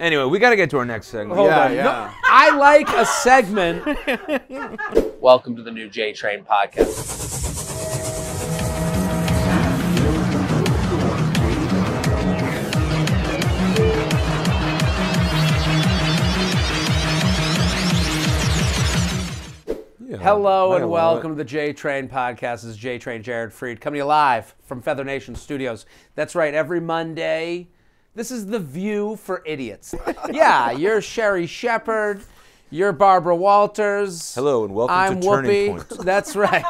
Anyway, we got to get to our next segment. Hold on. Yeah. No, I like a segment. Welcome to the new J Train podcast. Hello and welcome to the J Train podcast. This is J Train, Jared Freid, coming to you live from Feather Nation Studios. That's right, every Monday, this is the view for idiots. Yeah, you're Sherry Shepherd, you're Barbara Walters. Hello and welcome to Turning Point. That's right.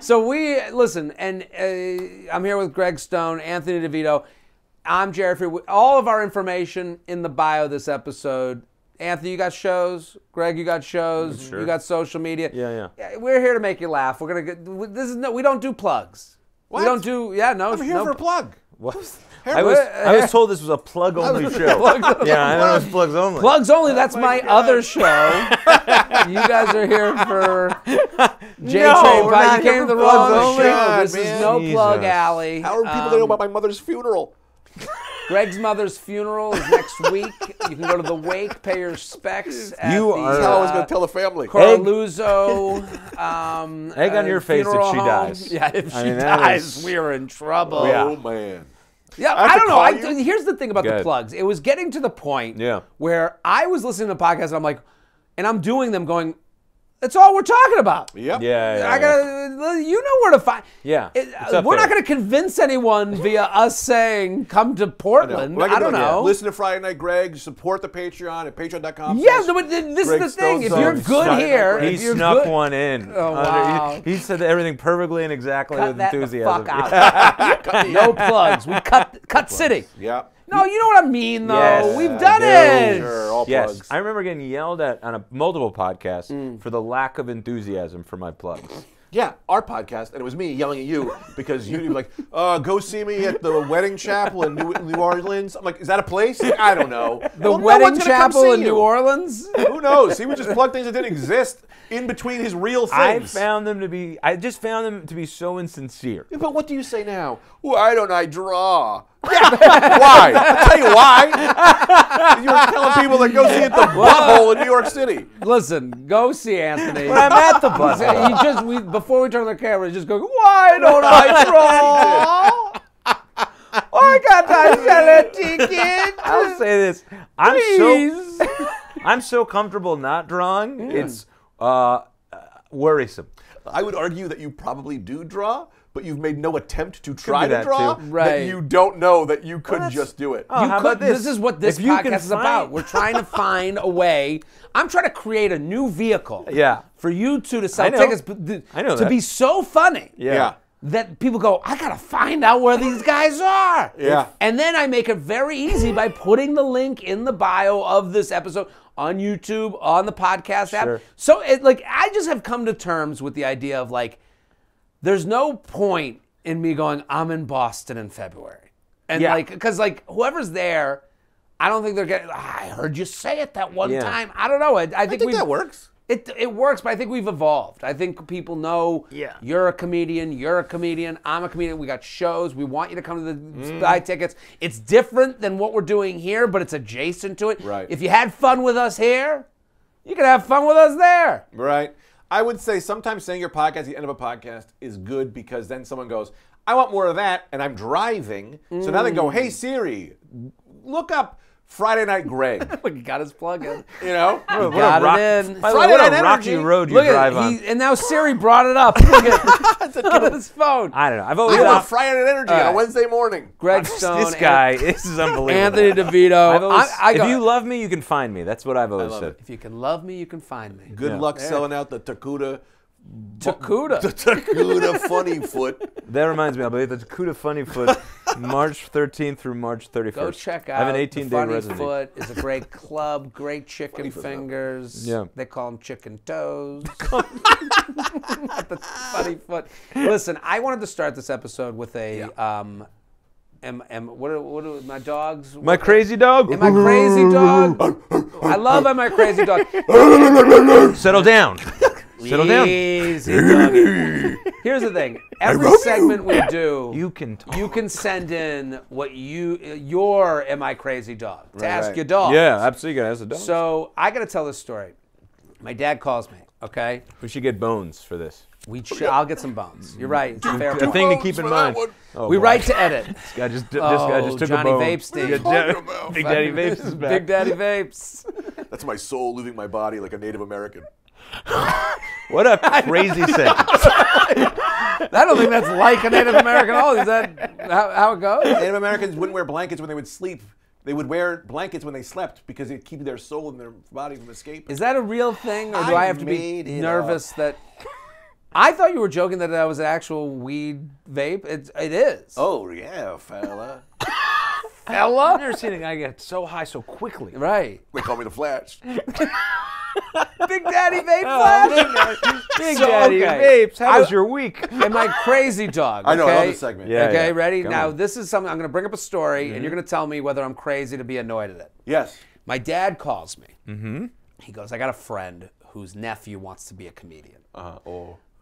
So we, listen, and I'm here with Greg Stone, Anthony DeVito. I'm Jared Freid. All of our information in the bio this episode. Anthony, you got shows. Greg, you got shows. Sure. You got social media. Yeah. We're here to make you laugh. We don't do plugs. What? We don't do. Yeah, no. I'm here for a plug. What? I was told this was a plug-only show. I know it was plugs only. Plugs only. That's my other show. You guys are here for J-Train. No, you came to the wrong show. This is no plug alley. How are people going to know about my mother's funeral? Greg's mother's funeral is next week. You can go to the wake, pay your respects. He's always going to tell the family. Coraluzzo. Egg on your face if she dies. Yeah, if she dies, we are in trouble. Yeah. Oh, man. Yeah, I don't know. Here's the thing about the plugs. It was getting to the point where I was listening to podcasts and I'm like, and I'm doing them going, that's all we're talking about. Yep. Yeah. I gotta. You know where to find. Yeah. We're not gonna convince anyone via us saying come to Portland. I don't know. Listen to Friday Night Greg. Support the Patreon at patreon.com. Yeah. But this Greg is the thing. If you're good Friday here, one in. Oh, wow. He said everything perfectly and exactly with enthusiasm. Fuck out. No plugs. We cut city. Yeah. No, you know what I mean, though. Yes, we've done it. Sure, all plugs. I remember getting yelled at on multiple podcasts for the lack of enthusiasm for my plugs. Yeah, our podcast, and it was me yelling at you because you were like, go see me at the Wedding Chapel in New Orleans. I'm like, is that a place? I don't know. Wedding Chapel in New Orleans? Who knows? He would just plug things that didn't exist in between his real things. I just found them to be so insincere. Yeah, but what do you say now? Why don't I draw? Yeah, why? I'll tell you why. You were telling people that go see at the Butthole in New York City. Listen, go see Anthony. When I'm at the Butthole. Before we turn on the camera, he just goes, why don't I draw? I got to sell a ticket. I'll say this. I'm so comfortable not drawing. Mm. It's worrisome. I would argue that you probably do draw, but you've made no attempt to try to draw that you don't know that you could just do it. Oh, this is what this podcast is about. We're trying to find a way. I'm trying to create a new vehicle for you two to sell tickets to be so funny that people go, I got to find out where these guys are. Yeah. And then I make it very easy by putting the link in the bio of this episode on YouTube, on the podcast app. So I just have come to terms with the idea of there's no point in me going, I'm in Boston in February. And because whoever's there, I don't think they're getting, I heard you say it that one time. I don't know. I think that works. It works, but I think we've evolved. I think people know you're a comedian, I'm a comedian, we got shows, we want you to come to the buy tickets. It's different than what we're doing here, but it's adjacent to it. Right. If you had fun with us here, you can have fun with us there. Right. I would say sometimes saying your podcast at the end of a podcast is good because then someone goes, I want more of that, and I'm driving. So now they go, hey, Siri, look up Friday Night Greg. Look, he got his plug in. You know? Got it in. What a rocky road you drive on. And now Siri brought it up. Look at it on his phone. I don't know. I want Friday Night Energy on a Wednesday morning. Greg Stone. This guy, this is unbelievable. Anthony DeVito. If you love me, you can find me. That's what I've always said. If you can love me, you can find me. Good luck selling out the Takuda. The Takuda Funnyfoot. That reminds me, I believe the Takuda Funnyfoot, March 13th through March 31st. Go check out. I have an 18-day residency. Funnyfoot is a great club, great chicken fingers. Yeah. They call them chicken toes. The Funnyfoot. Listen, I wanted to start this episode with a. Yeah. What are my dogs? My crazy dog? Am I crazy dog? I love my crazy dog. Settle down. Settle down. Easy, doggy. Here's the thing. Every segment we do, you can send in what your Am I Crazy Dog to ask your dog. Yeah, absolutely. You gotta ask the dog. So I gotta tell this story. My dad calls me. Okay. We should get bones for this. I'll get some bones. You're right. It's a fair thing to keep in mind. Oh, we write to edit. This guy just took Johnny a bone. Big Daddy Vapes is back. Big Daddy Vapes. That's my soul leaving my body like a Native American. What a crazy sentence. I don't think that's like a Native American at all. Is that how it goes? Native Americans wouldn't wear blankets when they would sleep. They would wear blankets when they slept because it keeps their soul and their body from escaping. Is that a real thing, or do I have to be nervous that... I thought you were joking that that was an actual weed vape. It is. Oh, yeah, fella. Fella? I've never seen a guy get so high so quickly. Right. They call me the Flash. Big Daddy Vape Flash? Big Daddy Vapes. How was your week? Am I Crazy Dog? I know, I love this segment. Yeah, okay, ready? Now, this is something, I'm going to bring up a story, and you're going to tell me whether I'm crazy to be annoyed at it. Yes. My dad calls me. Mm-hmm. He goes, I got a friend whose nephew wants to be a comedian.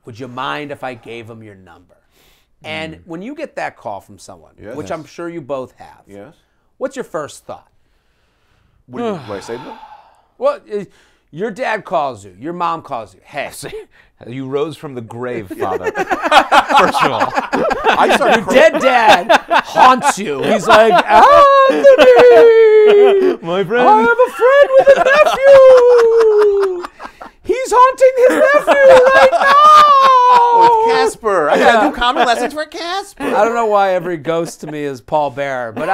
Would you mind if I gave him your number? And when you get that call from someone, which I'm sure you both have, what's your first thought? What do you say to them? Well, your dad calls you. Your mom calls you. Hey. You rose from the grave, father. First of all. Your dead dad haunts you. He's like, Anthony! My friend. I have a friend with a nephew! He's haunting his nephew right now! With Casper. I gotta do comedy lessons for Casper. I don't know why every ghost to me is Paul Bearer, but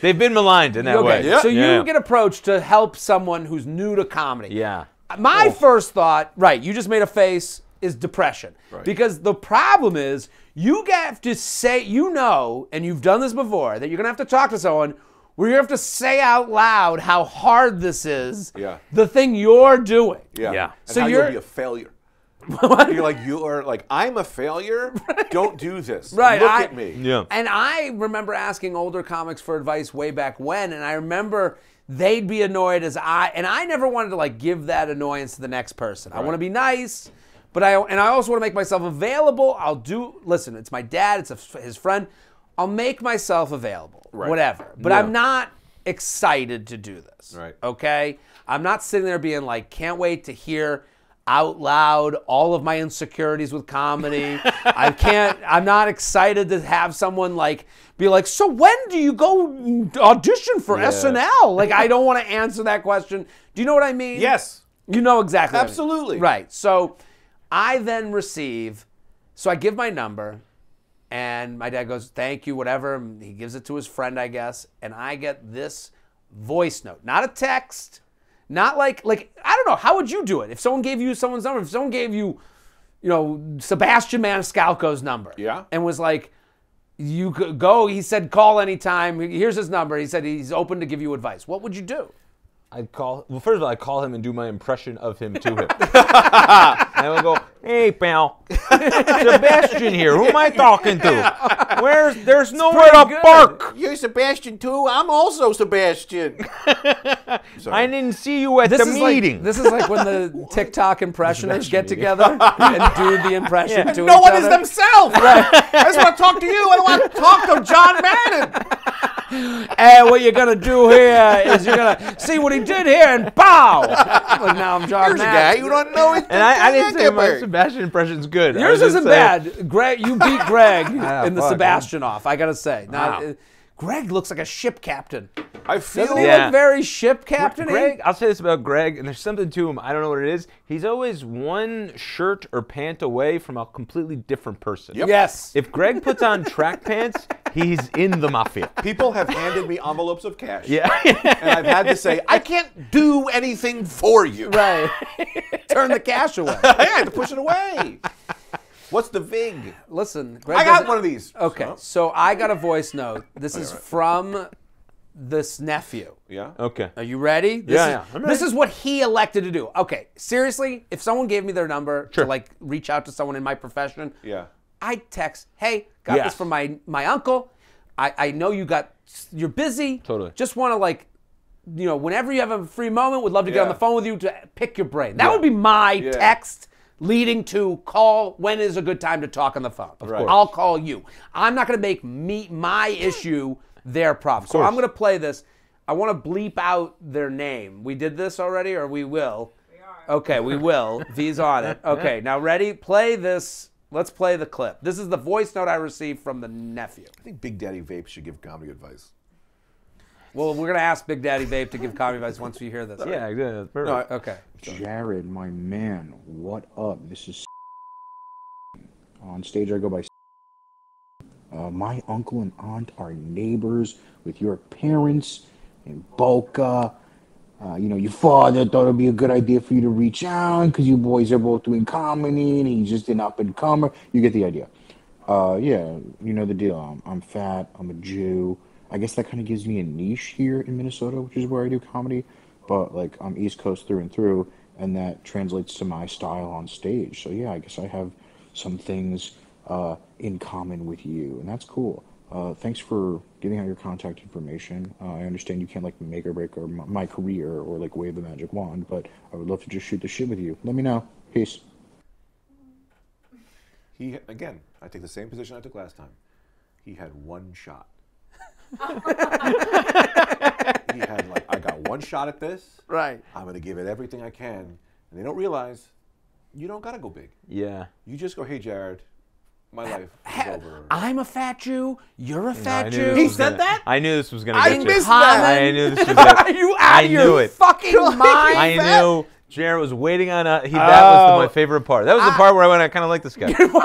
they've been maligned in that way. Yep. So you get approached to help someone who's new to comedy. Yeah. My first thought, you just made a face, is depression. Right. Because the problem is, you have to say, and you've done this before, that you're gonna have to talk to someone where you have to say out loud how hard this is, the thing you're doing. Yeah. And so how you'll be a failure. You're like, I'm a failure? Don't do this. Look at me. Yeah. And I remember asking older comics for advice way back when, and I remember they'd be annoyed and I never wanted to like give that annoyance to the next person. I want to be nice, but I also want to make myself available. Listen, it's my dad, his friend. I'll make myself available, whatever. But I'm not excited to do this, okay? I'm not sitting there being like, can't wait to hear out loud all of my insecurities with comedy. I'm not excited to have someone like be like, so when do you go audition for SNL? Like, I don't want to answer that question. Do you know what I mean? Yes. You know exactly. Absolutely. What I mean. Right. So I then receive, so I give my number, and my dad goes, thank you, whatever. And he gives it to his friend, I guess. And I get this voice note, not a text, not like, I don't know, how would you do it? If someone gave you someone's number, if someone gave you, Sebastian Maniscalco's number. Yeah. And was like, you could go, he said, call anytime. Here's his number. He said he's open to give you advice. What would you do? I'd call, well, first of all, I'd call him and do my impression of him to him. And I would go, hey, pal, Sebastian here. Who am I talking to? There's nowhere to bark. You're Sebastian, too? I'm also Sebastian. I didn't see you at the meeting. Like, this is like when the TikTok impressionists get together and do the impression to each other. No one is themselves. Right. I just want to talk to you. I don't want to talk to John Madden. And what you're going to do here is you're going to see what he did here and bow. Like, now I'm John Madden. Here's a guy you don't know. And I didn't say my Sebastian impression's good. Yours isn't bad. Greg, you beat Greg in the Sebastian off, I got to say. Wow. Greg looks like a ship captain. Doesn't he look very ship captain-y? Greg, I'll say this about Greg, and there's something to him. I don't know what it is. He's always one shirt or pant away from a completely different person. Yep. Yes. If Greg puts on track pants, he's in the mafia. People have handed me envelopes of cash. Yeah. And I've had to say, I can't do anything for you. Right. Turn the cash away. Yeah, I had to push it away. What's the vig? Listen, Greg, I got one of these. Okay, so I got a voice note. This is from this nephew. Yeah. Okay. Are you ready? Yeah, I'm ready. This is what he elected to do. Okay, seriously, if someone gave me their number to like reach out to someone in my profession, I'd text, hey, got this from my uncle. I know you're busy. Totally. Just want to like, whenever you have a free moment, would love to get on the phone with you to pick your brain. That would be my text leading to call when is a good time to talk on the phone. Of course. I'll call you. I'm not going to make my issue their problem. So I'm going to play this. I want to bleep out their name. We did this already, or we will? We are. Okay, we will. V's on it. Okay, now ready? Play this. Let's play the clip. This is the voice note I received from the nephew. I think Big Daddy Vape should give comedy advice. Well, we're going to ask Big Daddy Vape to give comedy advice once you hear this. Yeah, that's perfect. No, okay. Jared, my man, what up? This is on stage I go by my uncle and aunt are neighbors with your parents in Boca. You know, your father thought it would be a good idea for you to reach out because you boys are both doing comedy and he's just an up-and-comer. You get the idea. Yeah, you know the deal. I'm fat. I'm a Jew. I guess that kind of gives me a niche here in Minnesota, which is where I do comedy, but like I'm East Coast through and through, and that translates to my style on stage. So yeah, I guess I have some things in common with you, and that's cool. Thanks for giving out your contact information. I understand you can't like make or break or my career or like wave a magic wand, but I would love to just shoot the shit with you. Let me know. Peace. He, again, I take the same position I took last time. He had one shot. He had like, I got one shot at this. Right. I'm gonna give it everything I can, and they don't realize you don't gotta go big. Yeah. You just go, hey Jared, my life is over. I'm a fat Jew. You're a fat Jew. He said that. I knew this was gonna. I missed that. I knew this was. Are you out of your fucking mind? I knew. Jared was waiting on us. That was my favorite part. That was the part where I went, I kind of like this guy. Wow,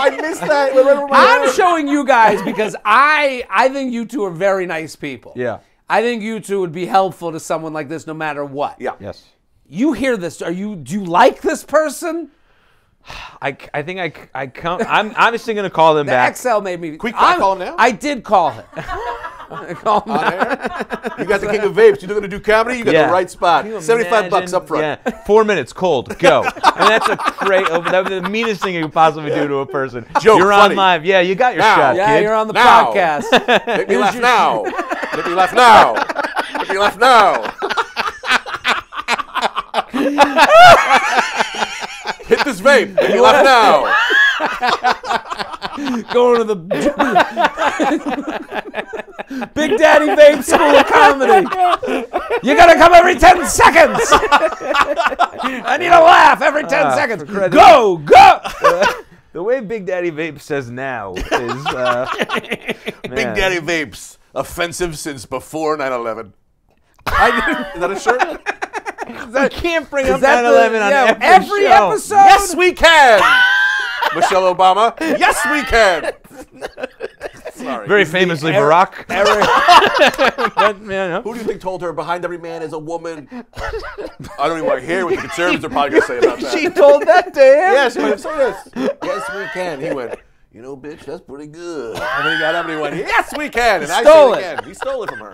I missed that. I'm showing you guys because I think you two are very nice people. Yeah. I think you two would be helpful to someone like this no matter what. Yeah. Yes. You hear this. Do you like this person? I think I come. I'm obviously going to call them back. XL made me. Quick, can I call him now? I did call him. You got the king of vapes. You're going to do comedy. You got the right spot. $75 up front. Yeah. 4 minutes cold. Go. And that's a great. That was the meanest thing you could possibly do to a person. Joke, you're funny. On live. Yeah, you got your shot. Yeah, kid. You're on the podcast. Make me laugh now. Make me laugh now. Make me laugh now. Hit this vape. Make me laugh now. Going to the. Big Daddy Vape School of Comedy. You gotta come every 10 seconds. I need a laugh every 10 seconds. Go, go. The way Big Daddy Vape says now is Big Daddy Vapes, offensive since before 9/11. Is that a shirt? I can't bring up 9/11 on every show. Episode. Yes, we can. Michelle Obama. Yes, we can. Sorry. Very famously, Barack. But, who do you think told her behind every man is a woman? I don't even want to hear what the conservatives are probably going to say about that. She told that to him? Yeah, she might have said this. Yes, we can. He went, you know, bitch, that's pretty good. And then he got up and he went, yes, we can. And he stole it. He stole it from her.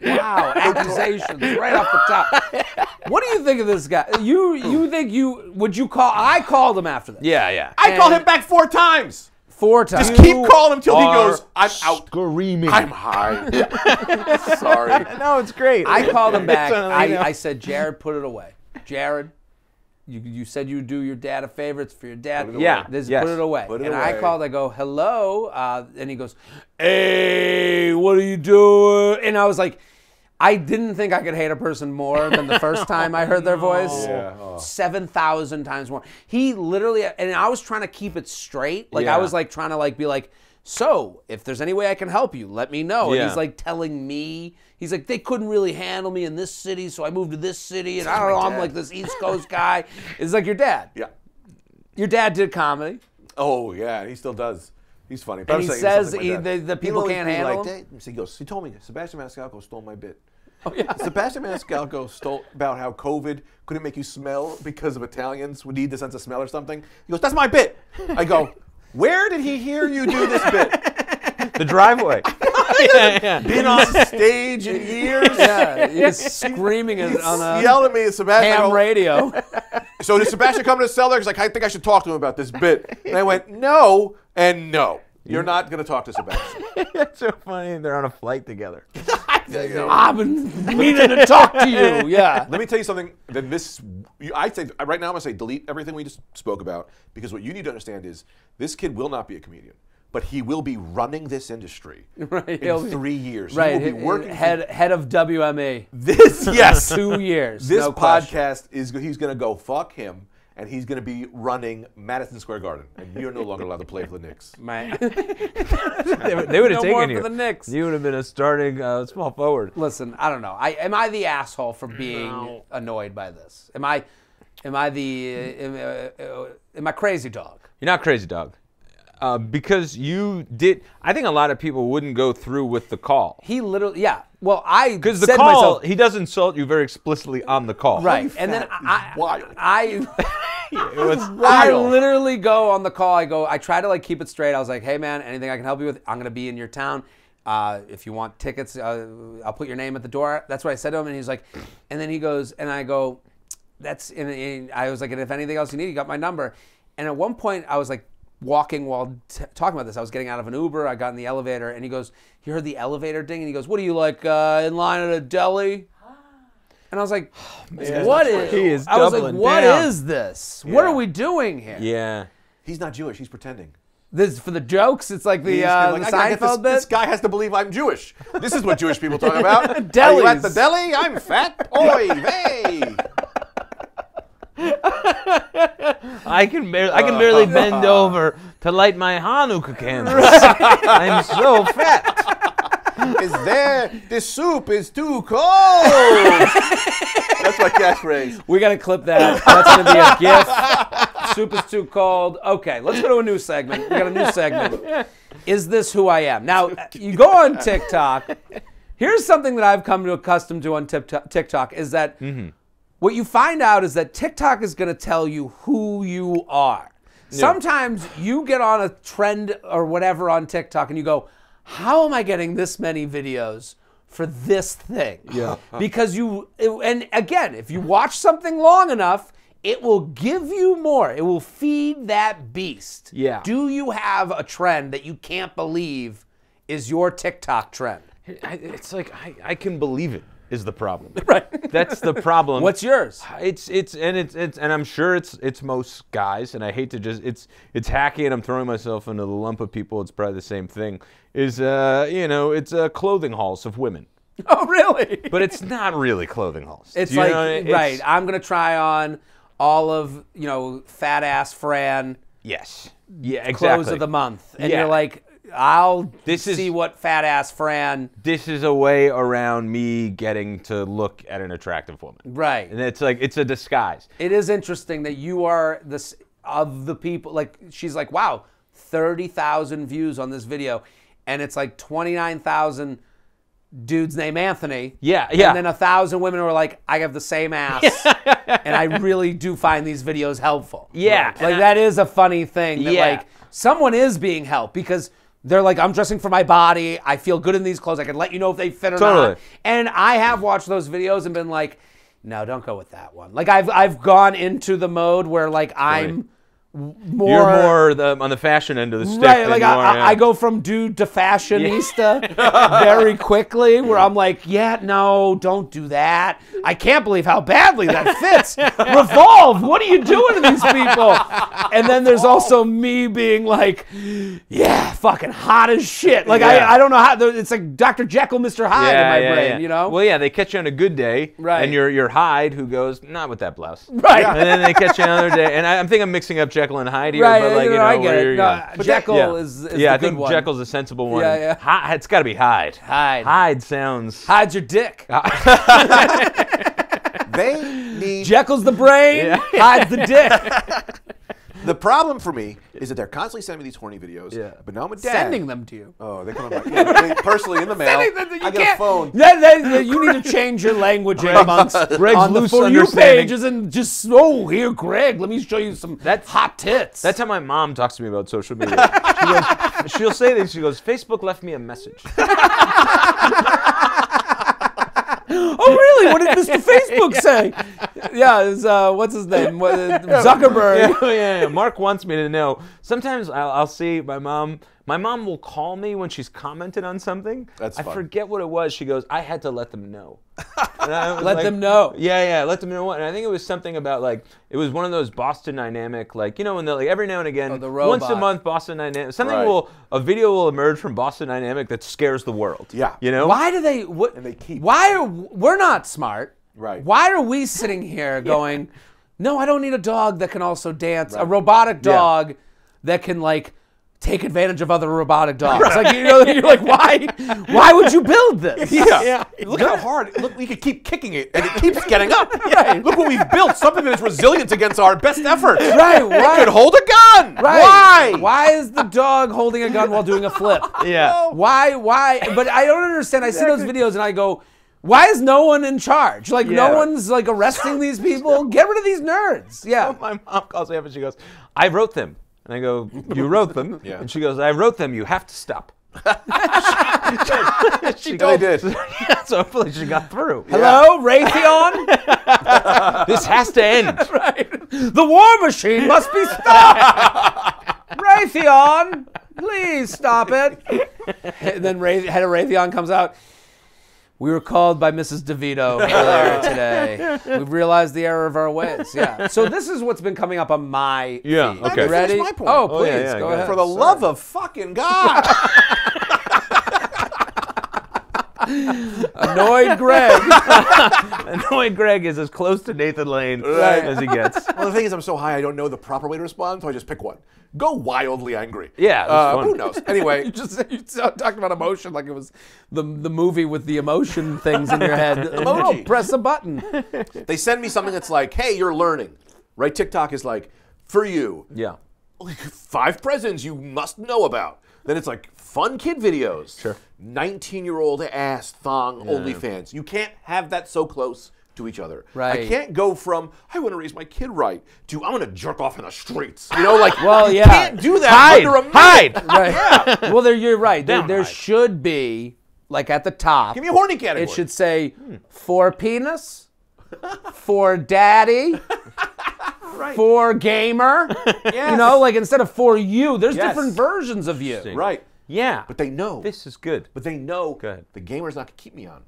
Wow, accusations right off the top. What do you think of this guy? You think you, would you call, I called him after this. Yeah, yeah. I called him back 4 times. 4 times. Just keep calling him till he goes, I'm out. Screaming. I'm high. Sorry. No, it's great. I called him back. I said, Jared, put it away. Jared, you said you'd do your dad a favor. It's for your dad. Yeah. Put it away. Put it away. I called. I go, hello. And he goes, hey, what are you doing? And I was like, I didn't think I could hate a person more than the first time I heard their voice. Yeah. Oh. 7,000 times more. He literally, and I was trying to keep it straight. Like I was like trying to like be like, so if there's any way I can help you, let me know. And he's like telling me, he's like, they couldn't really handle me in this city, so I moved to this city, and I don't know, I'm like this East Coast guy. It's like your dad. Yeah. Your dad did comedy. Oh yeah, he still does. He's funny. But and he says like the people can't handle him. He goes, he told me, Sebastian Maniscalco stole my bit. Oh, yeah. Sebastian Maniscalco stole about how COVID couldn't make you smell because of Italians would need the sense of smell or something. He goes, that's my bit. I go, where did he hear you do this bit? The driveway. Been on stage in years. Yeah, he's screaming on yelled at me at Sebastian. Ham radio. So did Sebastian come to the cellar? He's like, I think I should talk to him about this bit. And I went, no. And no, you're not going to talk to Sebastian. That's so funny. They're on a flight together. I've been meaning to talk to you. Yeah. Let me tell you something. That this, I say right now, I'm gonna say delete everything we just spoke about, because what you need to understand is this kid will not be a comedian, but he will be running this industry in 3 years. Right. He will be working head of WMA. This yes. 2 years. This podcast is he's gonna go fuck him. And he's going to be running Madison Square Garden, and you're no longer allowed to play for the Knicks. Man, they would have taken you. For the Knicks. You would have been a starting small forward. Listen, I don't know. Am I the asshole for being annoyed by this? Am I crazy dog? You're not crazy dog, because you did. I think a lot of people wouldn't go through with the call. He literally, yeah. Well, I because the said call, to myself, he does insult you very explicitly on the call, right? And then I literally go on the call. I try to like keep it straight. I was like, hey man, anything I can help you with? I'm gonna be in your town. If you want tickets, I'll put your name at the door. That's what I said to him, and he's like, and then he goes, and I go, that's. And I was like, and if anything else you need, you got my number. And at one point, I was like. Walking while talking about this, I was getting out of an Uber. I got in the elevator, and he goes, "You heard the elevator ding?" And he goes, "What are you like in line at a deli?" And I was like, man, "What is?" He is I was like, "What down. Is this? Yeah. What are we doing here?" Yeah, he's not Jewish. He's pretending. This for the jokes. It's like the Seinfeld bit. This guy has to believe I'm Jewish. This is what Jewish people talk about. Are you at the deli? I'm fat. Oy vey. I can barely bend over to light my Hanukkah candles. I'm so fat. Is there? The soup is too cold. That's my catchphrase. We gotta clip that. That's gonna be a gift. Soup is too cold. Okay, let's go to a new segment. We got a new segment. Is this who I am? Now you go on TikTok. Here's something that I've come to accustomed to on TikTok is that. Mm-hmm. What you find out is that TikTok is going to tell you who you are. Yeah. Sometimes you get on a trend or whatever on TikTok and you go, how am I getting this many videos for this thing? Yeah. Because and again, if you watch something long enough, it will give you more. It will feed that beast. Yeah. Do you have a trend that you can't believe is your TikTok trend? It's like, I can believe it. Is the problem. Right. That's the problem. What's yours? It's I'm sure it's most guys, and I hate to just it's hacky, and I'm throwing myself into the lump of people. It's probably the same thing. Is you know, it's clothing hauls of women. Oh really? But it's not really clothing hauls. It's like right. I'm gonna try on all of fat ass Fran. Yes. Yeah. Exactly. Clothes of the month, and you're like. I'll see what fat ass Fran. This is a way around me getting to look at an attractive woman. Right. And it's like, it's a disguise. It is interesting that you are this of the people, like, she's like, wow, 30,000 views on this video. And it's like 29,000 dudes named Anthony. Yeah, yeah. And then 1,000 women were like, I have the same ass. And I really do find these videos helpful. Yeah. Right? Like, that is a funny thing that, like, someone is being helped because. They're like, I'm dressing for my body. I feel good in these clothes. I can let you know if they fit or not. And I have watched those videos and been like, no, don't go with that one. Like I've gone into the mode where like I'm more. You're more on the fashion end of the stick. Right, like I go from dude to fashionista very quickly where I'm like, yeah, no, don't do that. I can't believe how badly that fits. Revolve, what are you doing to these people? And then there's also me being like, yeah, fucking hot as shit. Like, I don't know how, it's like Dr. Jekyll, Mr. Hyde in my brain, you know? Well, yeah, they catch you on a good day, right. And you're Hyde who goes, not with that blouse. Right. And then they catch you another day, and I think I'm mixing up Jekyll and Hyde here, right, but like, you know, Jekyll is the good one. Yeah, I think Jekyll's a sensible one. Yeah, yeah. Hyde, it's gotta be Hyde. Hyde. Hyde sounds. Hyde's your dick. They need. Jekyll's the brain, Hyde's the dick. The problem for me is that they're constantly sending me these horny videos. Yeah. But now I'm a dad. Sending them to you. Oh, they come on my personally in the mail. Sending them to you. I get a phone. You need to change your language amongst Greg's on the For You pages and just here, Greg, let me show you some hot tits. That's how my mom talks to me about social media. She'll say this. She goes, Facebook left me a message. Oh really? What did Mr. Facebook say? Yeah, it's, what's his name? Zuckerberg. Yeah. Mark wants me to know. Sometimes I'll see my mom. My mom will call me when she's commented on something. That's fun. I forget what it was. She goes, I had to let them know. Let them know. Yeah, let them know what. And I think it was something about, like, it was one of those Boston Dynamic, like, you know, when they're, like, every now and again, once a month, Boston Dynamic, a video will emerge from Boston Dynamic that scares the world. Yeah. You know? Why do they, we're not smart. Right. Why are we sitting here going, no, I don't need a dog that can also dance, a robotic dog that can, like, take advantage of other robotic dogs. Right. Like, you know, you're like, why would you build this? Yeah. Look how hard. Look, we could keep kicking it, and it keeps getting up. Right. Look what we've built. Something that is resilient against our best efforts. Right. It could hold a gun. Right. Why? Why is the dog holding a gun while doing a flip? Yeah. Why? But I don't understand. I see those videos, and I go, why is no one in charge? Like, no one's, like, arresting these people. Get rid of these nerds. Yeah. So my mom calls me up, and she goes, I wrote them. And I go, you wrote them? Yeah. And she goes, I wrote them. You have to stop. she did. So hopefully she got through. Hello, Raytheon? This has to end. Right. The war machine must be stopped. Raytheon, please stop it. And then head of Raytheon comes out. We were called by Mrs. DeVito earlier today. We've realized the error of our ways. Yeah. So this is what's been coming up on my feed. Okay. Ready? My point. Oh, please go ahead. For the love of fucking God! Annoyed Greg. Annoyed Greg is as close to Nathan Lane as he gets. Well, the thing is, I'm so high, I don't know the proper way to respond, so I just pick one. Go wildly angry. Yeah. Who knows? Anyway, you talked about emotion like it was the movie with the emotion things in your head. Emoji. Press a button. They send me something that's like, hey, you're learning. Right? TikTok is like, for you. Yeah. 5 presents you must know about. Then it's like fun kid videos. Sure. 19-year-old ass thong OnlyFans. You can't have that so close to each other. Right. I can't go from I want to raise my kid right to I'm gonna jerk off in the streets. You know, like you can't do that. Hide. Right. Yeah. Well, you're right. There should be, like, at the top. Give me a horny category. It should say for penis, for daddy. Right. For gamer, you know, like, instead of for you, there's different versions of you. Right. Yeah. But they know. This is good. But they know the gamer's not going to keep me on,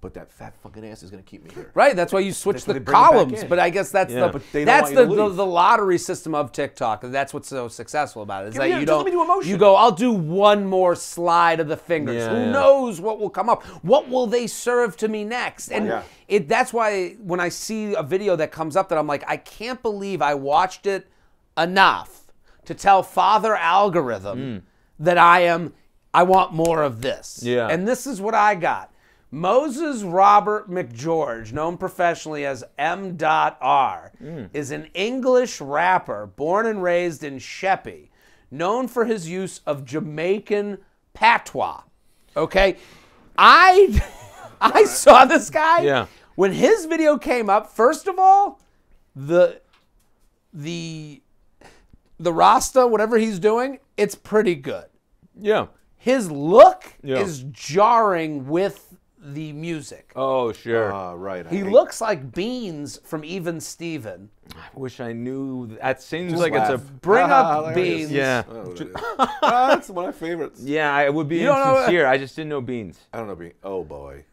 but that fat fucking ass is going to keep me here. Right. That's why you switch the columns. But I guess that's the lottery system of TikTok. And that's what's so successful about it. Is that you don't, you go, I'll do one more slide of the fingers. Who knows what will come up? What will they serve to me next? And that's why when I see a video that comes up that I'm like, I can't believe I watched it enough to tell Father Algorithm that I want more of this. Yeah. And this is what I got. Moses Robert McGeorge, known professionally as M. Dot R, is an English rapper born and raised in Sheppey, known for his use of Jamaican patois. Okay? I saw this guy when his video came up. First of all, the Rasta, whatever he's doing, it's pretty good. Yeah. His look is jarring with the music. Oh, sure. Right. He looks like Beans from Even Steven. I wish I knew. That seems just like it's a bring up Beans. Yeah. That's one of my favorites. Yeah, it would be insincere. I just didn't know Beans. I don't know Beans. Oh, boy.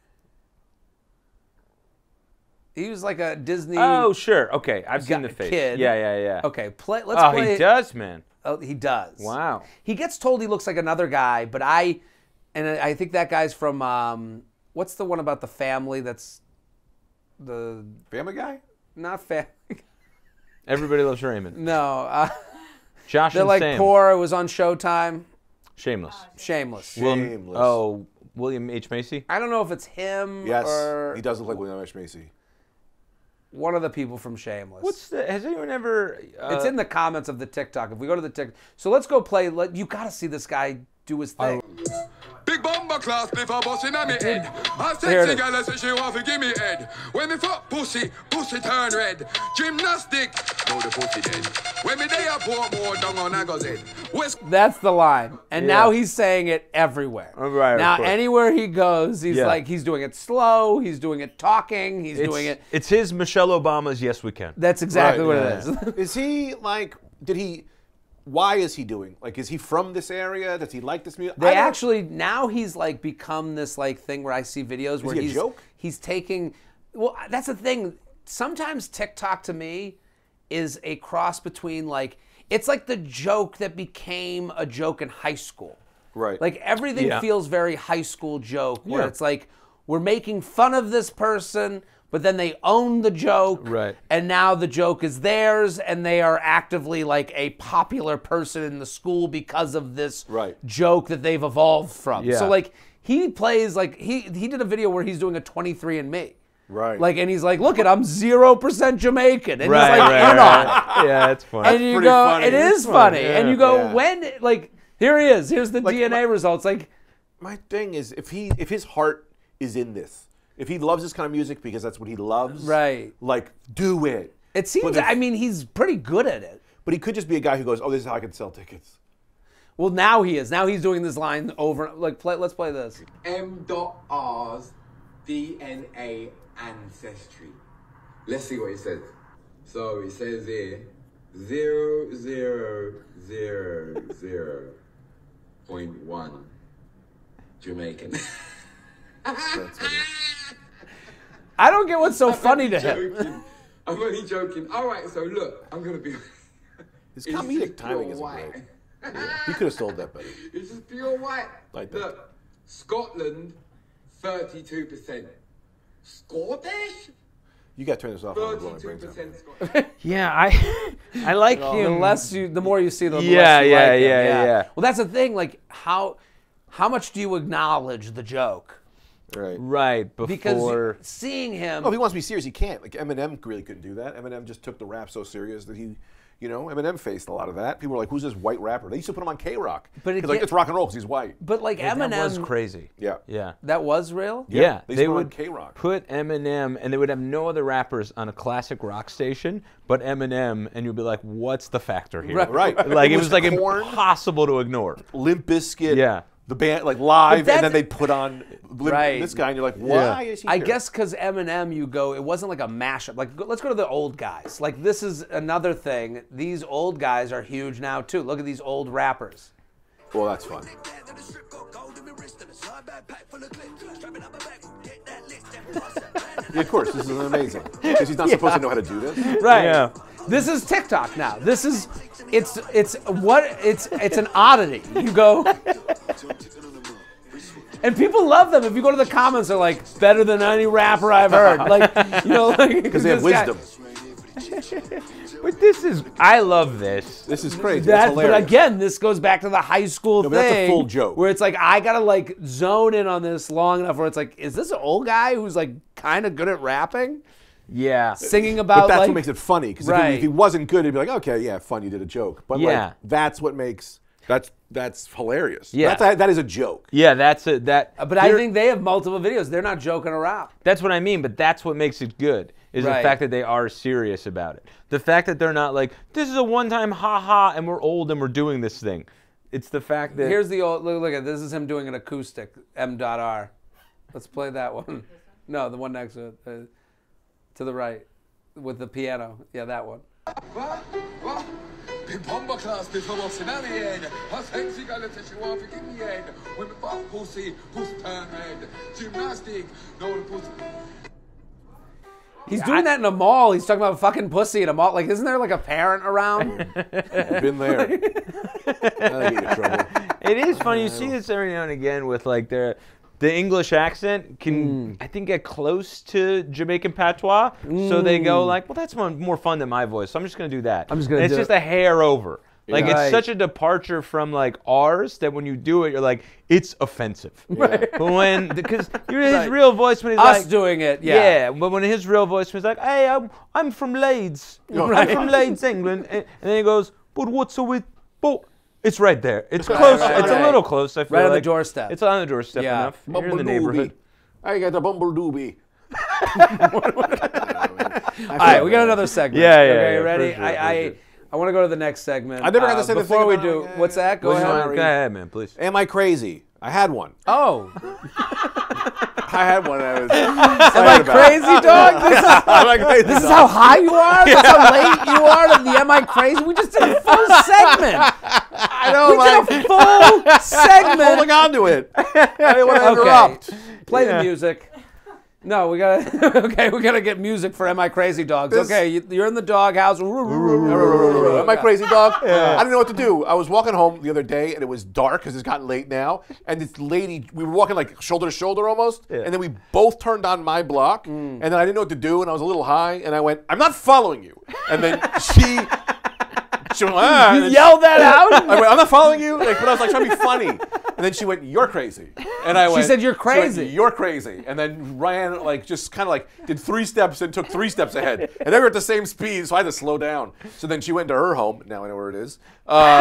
He was like a Disney. Oh, sure. Okay. I've seen the face. Kid. Yeah. Okay. Let's play. He does, man. Oh, he does. Wow. He gets told he looks like another guy, but I think that guy's from, what's the one about the family that's the... Family Guy? Not Family Guy. Everybody Loves Raymond. No. Josh and Sam. They're like poor. It was on Showtime. Shameless. William H. Macy? I don't know if it's him or... He does look like William H. Macy. One of the people from Shameless. Has anyone ever... it's in the comments of the TikTok. If we go to the TikTok... So let's go play... You got to see this guy do his thing. Big bomber class before busting on me head. I said to girl, I said she want to give me head. When me fuck pussy, pussy turn red. Gymnastic, no the pussy dead. When me day I pour more down on Agos head. That's the line. And now he's saying it everywhere. Right, now anywhere he goes, he's like, he's doing it slow, he's doing it talking, he's doing it. It's his Michelle Obama's Yes We Can. That's exactly what it is. Is he like, did he... Why is he doing? Like, is he from this area? Does he like this music? They actually, now he's like become this like thing where I see videos where he's a joke? He's taking, well, that's the thing. Sometimes TikTok to me is a cross between like, it's like the joke that became a joke in high school. Right. Like everything feels very high school joke where it's like, we're making fun of this person, but then they own the joke, and now the joke is theirs, and they are actively like a popular person in the school because of this joke that they've evolved from. Yeah. So like he plays like, he did a video where he's doing a 23andMe. Right. Like, and he's like, look it, I'm 0% Jamaican. And he's like, come on. Yeah, it's funny. And you go, funny. It is funny. Yeah. And you go, when, like, here he is, here's the like, DNA results. Like, my thing is, if his heart is in this, if he loves this kind of music because that's what he loves, like, do it. It seems, I mean, he's pretty good at it. But he could just be a guy who goes, oh, this is how I can sell tickets. Well, now he is. Now he's doing this line over, like, let's play this. M. Dot R's DNA ancestry. Let's see what he says. So he says here, 0.000.1 Jamaican. That's what it is. I don't get what's so funny to him. I'm only joking. All right, so look, I'm going to be... His comedic timing is great. Yeah. You could have sold that better. It's just pure white. Like that. Look, Scotland, 32%. Scottish? You got to turn this off. 32% Scottish. Yeah, I like him. The more you see, the less you like him. Yeah. Well, that's the thing. Like, how much do you acknowledge the joke? Right. Because seeing him. Oh, if he wants to be serious, he can't. Like Eminem really couldn't do that. Eminem just took the rap so serious that he, you know, Eminem faced a lot of that. People were like, "Who's this white rapper?" They used to put him on K Rock. But it's like it's rock and roll because he's white. But like Eminem, that was crazy. Yeah. Yeah. That was real. Yeah. They would K Rock put Eminem, and they would have no other rappers on a classic rock station but Eminem, and you'd be like, "What's the factor here?" Right. Like it was like corn, impossible to ignore. Limp Bizkit. Yeah. The band, like live, and then they put on this guy, and you're like, why is he here? I guess because Eminem, you go, it wasn't like a mashup. Like, let's go to the old guys. Like, this is another thing. These old guys are huge now, too. Look at these old rappers. Well, that's fun. Yeah, of course, this is amazing. Because he's not supposed to know how to do this. Right. Yeah. This is TikTok now. This is, it's an oddity. You go, and people love them. If you go to the comments, they're like, better than any rapper I've heard. Like, you know, like. Because they have wisdom. But this is, I love this. This is crazy. That's hilarious. But again, this goes back to the high school thing. That's a full joke. Where it's like, I gotta like zone in on this long enough where it's like, is this an old guy who's like kind of good at rapping? Yeah, singing about. But that's like, what makes it funny. Because if he wasn't good, it'd be like, okay, yeah, fun, you did a joke. But like, that's what makes that's hilarious. Yeah, that is a joke. Yeah, that's a that. But I think they have multiple videos. They're not joking around. That's what I mean. But that's what makes it good is the fact that they are serious about it. The fact that they're not like this is a one-time ha-ha, and we're old and we're doing this thing. It's the fact that here's the old look at this is him doing an acoustic M. Dot R. Let's play that one. No, the one next to it. To the right, with the piano. Yeah, that one. What? Big bomber class before watching Ali and I think she got a tissue off in the end. When the fuck pussy, pussy turn red. Gymnastic, no pussy. He's doing that in a mall. He's talking about fucking pussy in a mall. Like, isn't there like a parent around? I've been there. I get in trouble. It is funny. You see this every now and again with like their. The English accent can, I think, get close to Jamaican patois. So they go like, well, that's more fun than my voice. So I'm just going to do that. It's just a hair over. Yeah. Like, it's such a departure from, like, ours that when you do it, you're like, it's offensive. Right. But when, because you're his real voice when he's like. Us doing it, yeah. Yeah, but when his real voice when he's like, hey, I'm from Leeds. I'm from Leeds, England. And then he goes, but what's up with, but It's right there. It's close. Right, it's a little close. I feel right on the doorstep. It's on the doorstep enough. Bumble You're in the neighborhood. I got the bumble doobie. All right, we got another segment. Okay, you ready? Sure, I want to go to the next segment. I never got to say the thing. Before we do, what's that? Go ahead. Go ahead, man, please. Am I crazy? I had one. Oh. I had one. I was am I crazy, dog? This is how high you are? This is how late you are to the Am I Crazy? We just did a full segment. I know. We did a full segment. I'm holding on to it. I didn't want to interrupt. Play the music. No, we gotta. Okay, we gotta get music for Am I Crazy Dogs. This, okay, you're in the doghouse. Am I Crazy Dog? Yeah. I didn't know what to do. I was walking home the other day, and it was dark because it's gotten late now. And this lady, we were walking like shoulder to shoulder almost, and then we both turned on my block, and then I didn't know what to do, and I was a little high, and I went, "I'm not following you." And then she. She went, ah, you yelled that out? I went, I'm not following you. Like, but I was like, trying to be funny. And then she went, you're crazy. And I went, she said, you're crazy. Went, you're crazy. And then ran, like, just kind of like did 3 steps and took 3 steps ahead. And they were at the same speed, so I had to slow down. So then she went to her home. Now I know where it is. Now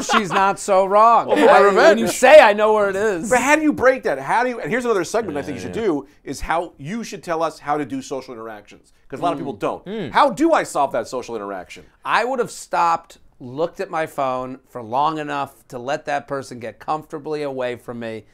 she's not so wrong. Well, when you say I know where it is. But how do you break that? How do you, and here's another segment I think you should do, is how you should tell us how to do social interactions. Because a lot of people don't. How do I solve that social interaction? I would have stopped, looked at my phone for long enough to let that person get comfortably away from me,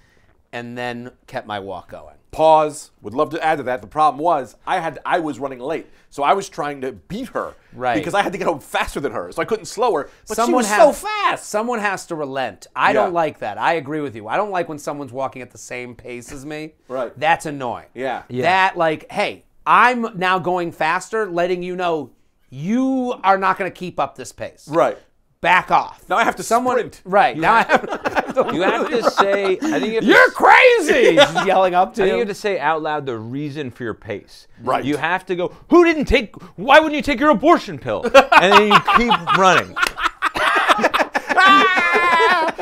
and then kept my walk going. Pause. Would love to add to that. The problem was I was running late, so I was trying to beat her because I had to get home faster than her, so I couldn't slow her. But she was so fast. Someone has to relent. I don't like that. I agree with you. I don't like when someone's walking at the same pace as me. Right. That's annoying. Yeah. That like, hey. I'm now going faster, letting you know you are not going to keep up this pace. Right. Back off. Now I have to sprint. Right. You have to say, I think you're crazy! She's yelling up to you. I think you have to say out loud the reason for your pace. Right. You have to go, why wouldn't you take your abortion pill? And then you keep running.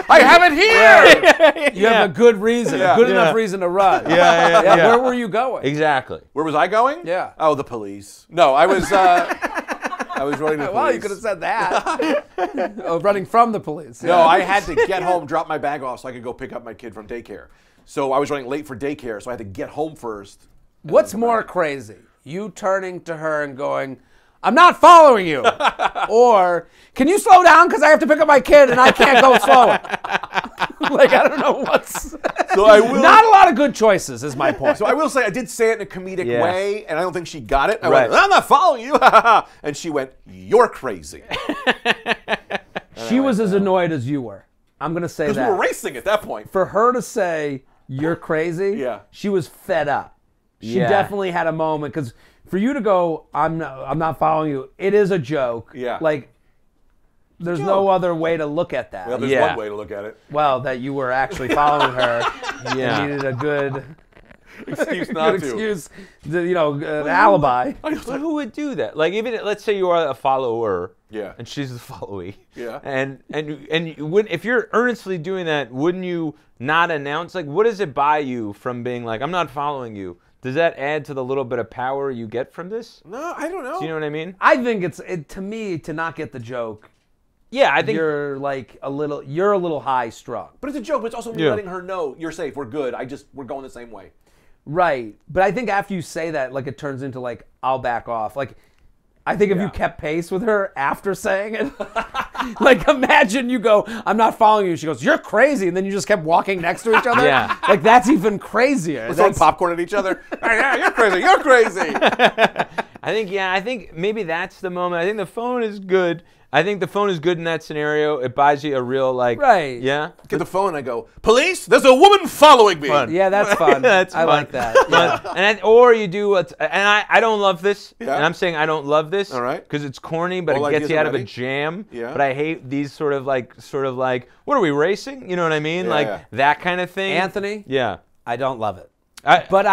I have it here! Right. You have a good reason, a good enough reason to run. Yeah. Where were you going? Exactly. Where was I going? Yeah. Oh, the police. No, I was running the police. Well, you could have said that. Running from the police. No, I had to get home, drop my bag off so I could go pick up my kid from daycare. So I was running late for daycare, so I had to get home first. What's more crazy? You turning to her and going, I'm not following you. Or, can you slow down because I have to pick up my kid and I can't go slower? Like, I don't know what's... So I will, not a lot of good choices is my point. So I will say I did say it in a comedic way, and I don't think she got it. I went, I'm not following you. And she went, you're crazy. She was as annoyed as you were. I'm going to say that. Because we were racing at that point. For her to say, you're crazy, she was fed up. She definitely had a moment because... For you to go, I'm not following you, it is a joke. Yeah. Like, there's no other way to look at that. Well, there's one way to look at it. Well, that you were actually following her. You needed a good excuse an alibi. Who would do that? Like, even let's say you are a follower. Yeah. And she's the followee. Yeah. And if you're earnestly doing that, wouldn't you not announce? Like, what does it buy you from being like, I'm not following you? Does that add to the little bit of power you get from this? No, I don't know. Do you know what I mean? I think to me, to not get the joke. Yeah, I think you're a little high strung. But it's a joke, but it's also me letting her know you're safe, we're good. We're going the same way. Right. But I think after you say that, like it turns into like I'll back off. Like I think if you kept pace with her after saying it, like imagine you go, I'm not following you. She goes, you're crazy. And then you just kept walking next to each other. Yeah. Like that's even crazier. We're throwing popcorn at each other. You're crazy. You're crazy. I think maybe that's the moment. I think the phone is good. I think the phone is good in that scenario. It buys you a real like. Right. Yeah. Get the phone. I go, police, there's a woman following me. Fun. Yeah, that's fun. I like that. Yeah. Or you do, I don't love this. Yeah. And I'm saying I don't love this. All right. Because it's corny, but it gets you out of a jam. Yeah. But I hate these sort of like, what are we racing? You know what I mean? Yeah. Like that kind of thing. Anthony. Yeah. I don't love it. But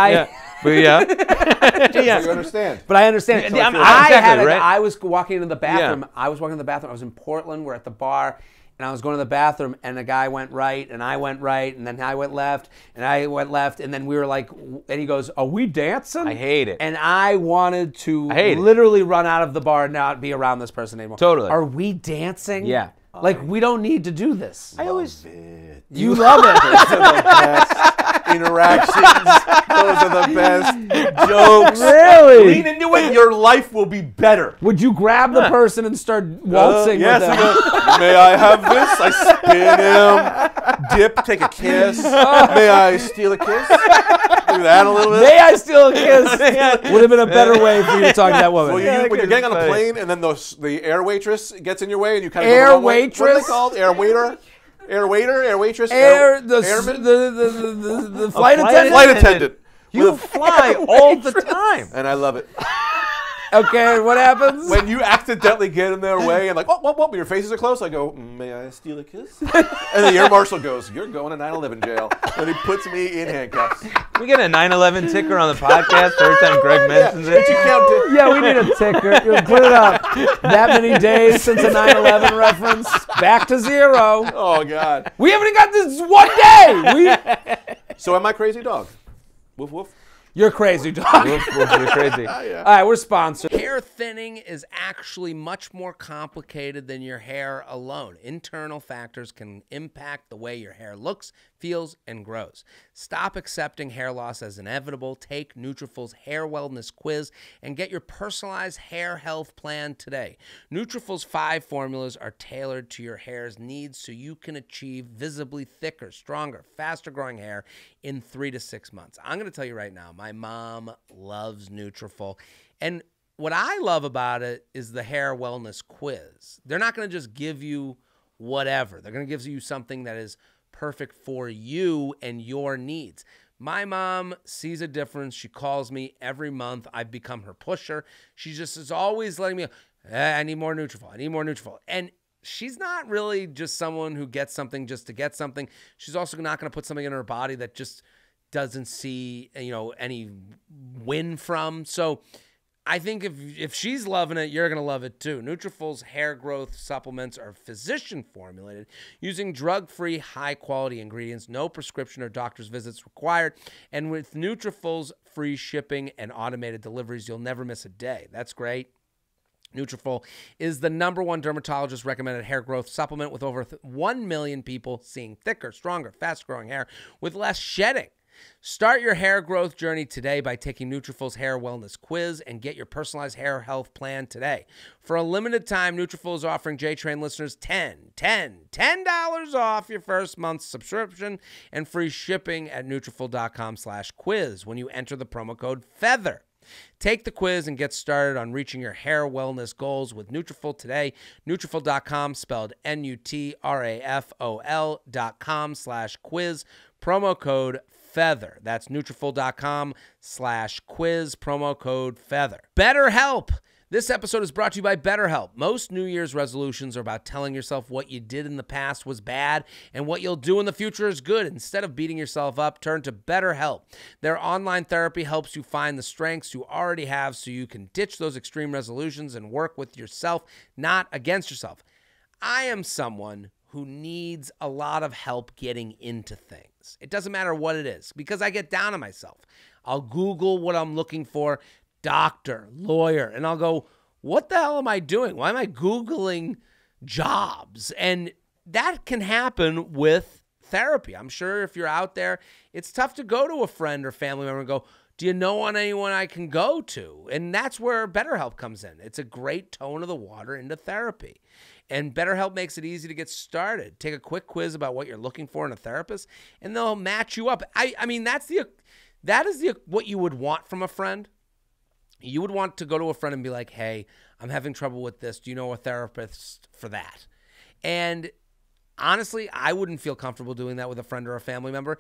you understand. But I understand. So I was walking into the bathroom. I was in Portland. We're at the bar, and I was going to the bathroom, and a guy went right, and I went right, and then I went left, and I went left, and then we were like, and he goes, "Are we dancing?" I hate it. And I wanted to literally run out of the bar and not be around this person anymore. Totally. Are we dancing? Yeah. Like, we don't need to do this. I always... It. You love it. Those are the best interactions. Those are the best jokes. Really? Lean into it. Your life will be better. Would you grab the person and start waltzing with them? Yes. May I have this? I spin him. Dip, take a kiss. May I steal a kiss? Do that a little bit. May I steal a kiss? Would have been a better way for you to talk to that woman. Well, when you're getting on a plane and then the air waitress gets in your way and you kind of go away. What are they called? Air waiter? Air waiter? Air waitress? Airman? The flight attendant? Flight attendant. You fly all the time. And I love it. Okay, what happens? When you accidentally get in their way and like, oh, but your faces are close, I go, may I steal a kiss? And the air marshal goes, you're going to 9/11 jail. And he puts me in handcuffs. We get a 9/11 ticker on the podcast every time Greg mentions it. Yeah, we need a ticker. You'll put it up. That many days since a 9/11 reference, back to zero. Oh, God. We haven't got this one day. So am I crazy dog? Woof, woof. You're crazy, dog. You're crazy. Yeah. All right, we're sponsored. Hair thinning is actually much more complicated than your hair alone. Internal factors can impact the way your hair looks, feels, and grows. Stop accepting hair loss as inevitable. Take Nutrafol's Hair Wellness Quiz and get your personalized hair health plan today. Nutrafol's 5 formulas are tailored to your hair's needs so you can achieve visibly thicker, stronger, faster-growing hair in 3 to 6 months. I'm going to tell you right now, my mom loves Nutrafol. And what I love about it is the hair wellness quiz. They're not going to just give you whatever. They're going to give you something that is perfect for you and your needs. My mom sees a difference. She calls me every month. I've become her pusher. She just is always letting me, I need more Nutrafol. I need more Nutrafol. And she's not really just someone who gets something just to get something. She's also not going to put something in her body that just doesn't see, you know, any win from. So I think if she's loving it, you're going to love it too. Nutrafol's hair growth supplements are physician formulated using drug-free, high-quality ingredients, no prescription or doctor's visits required. And with Nutrafol's free shipping and automated deliveries, you'll never miss a day. That's great. Nutrafol is the #1 dermatologist recommended hair growth supplement, with over 1 million people seeing thicker, stronger, fast-growing hair with less shedding. Start your hair growth journey today by taking Nutrafol's Hair Wellness Quiz and get your personalized hair health plan today. For a limited time, Nutrafol is offering JTrain listeners $10 off your first month's subscription and free shipping at Nutrafol.com/quiz when you enter the promo code FEATHER. Take the quiz and get started on reaching your hair wellness goals with Nutrafol today. Nutrafol.com, spelled NUTRAFOL.com/quiz. Promo code FEATHER. That's Nutrafol.com/quiz. Promo code FEATHER. BetterHelp. This episode is brought to you by BetterHelp. Most New Year's resolutions are about telling yourself what you did in the past was bad and what you'll do in the future is good. Instead of beating yourself up, turn to BetterHelp. Their online therapy helps you find the strengths you already have so you can ditch those extreme resolutions and work with yourself, not against yourself. I am someone who needs a lot of help getting into things. It doesn't matter what it is, because I get down on myself. I'll Google what I'm looking for. Doctor, lawyer, and I'll go, what the hell am I doing? Why am I Googling jobs? And that can happen with therapy. I'm sure if you're out there, it's tough to go to a friend or family member and go, do you know anyone I can go to? And that's where BetterHelp comes in. It's a great tone of the water into therapy. And BetterHelp makes it easy to get started. Take a quick quiz about what you're looking for in a therapist, and they'll match you up. I mean, that is what you would want from a friend. You would want to go to a friend and be like, hey, I'm having trouble with this. Do you know a therapist for that? And honestly, I wouldn't feel comfortable doing that with a friend or a family member.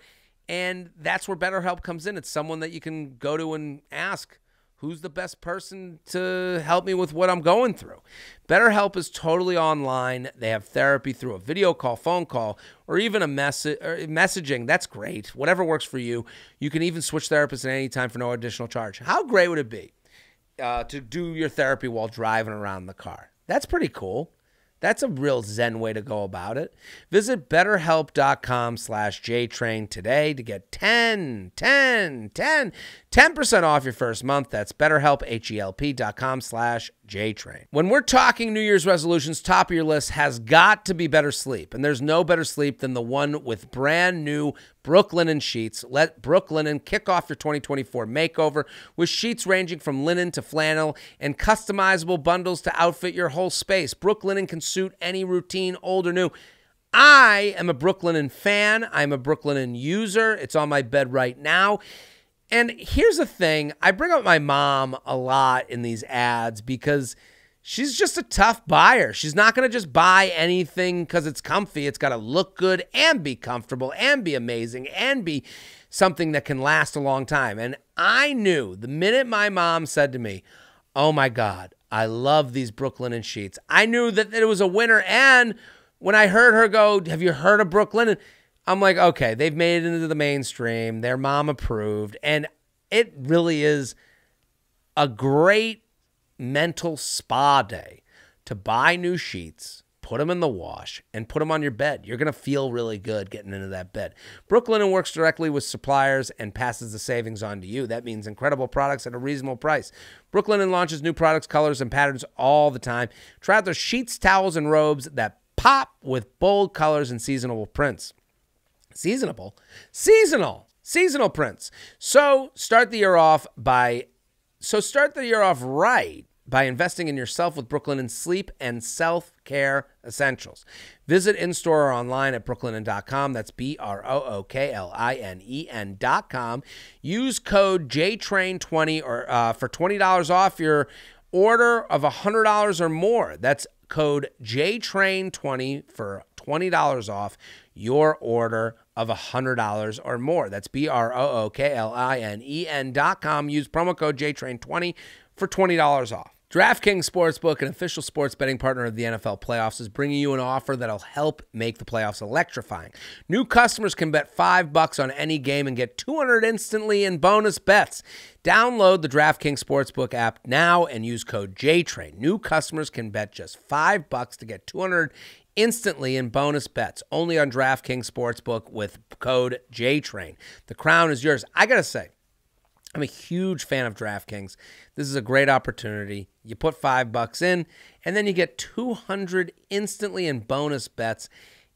And that's where BetterHelp comes in. It's someone that you can go to and ask, who's the best person to help me with what I'm going through? BetterHelp is totally online. They have therapy through a video call, phone call, or even a messaging. That's great. Whatever works for you. You can even switch therapists at any time for no additional charge. How great would it be to do your therapy while driving around the car? That's pretty cool. That's a real zen way to go about it. Visit betterhelp.com/JTrain today to get 10% off your first month. That's BetterHelp, HELP.com/JTrain. When we're talking New Year's resolutions, top of your list has got to be better sleep. And there's no better sleep than the one with brand new Brooklinen sheets. Let Brooklinen kick off your 2024 makeover with sheets ranging from linen to flannel and customizable bundles to outfit your whole space. Brooklinen can suit any routine, old or new. I am a Brooklinen fan. I'm a Brooklinen user. It's on my bed right now. And here's the thing. I bring up my mom a lot in these ads because she's just a tough buyer. She's not going to just buy anything because it's comfy. It's got to look good and be comfortable and be amazing and be something that can last a long time. And I knew the minute my mom said to me, "Oh my God, I love these Brooklinen sheets," I knew that it was a winner. And when I heard her go, "Have you heard of Brooklinen?" I'm like, okay, they've made it into the mainstream. Their mom approved. And it really is a great mental spa day to buy new sheets, put them in the wash, and put them on your bed. You're going to feel really good getting into that bed. Brooklinen works directly with suppliers and passes the savings on to you. That means incredible products at a reasonable price. Brooklinen launches new products, colors, and patterns all the time. Try out their sheets, towels, and robes that pop with bold colors and seasonal prints. Seasonal prints. So start the year off right by investing in yourself with Brooklinen sleep and self-care essentials. Visit in-store or online at brooklinen.com. That's BROOKLINEN.com. Use code JTRAIN20 or for $20 off your order of $100 or more. That's code JTRAIN20 for $20 off your order of $100 or more. That's BROOKLINEN.com. Use promo code JTRAIN20 for $20 off. DraftKings Sportsbook, an official sports betting partner of the NFL playoffs, is bringing you an offer that'll help make the playoffs electrifying. New customers can bet $5 on any game and get $200 instantly in bonus bets. Download the DraftKings Sportsbook app now and use code JTRAIN. New customers can bet just $5 to get $200 instantly in bonus bets, only on DraftKings Sportsbook with code JTRAIN. The crown is yours. I gotta say, I'm a huge fan of DraftKings. This is a great opportunity. You put $5 in, and then you get $200 instantly in bonus bets.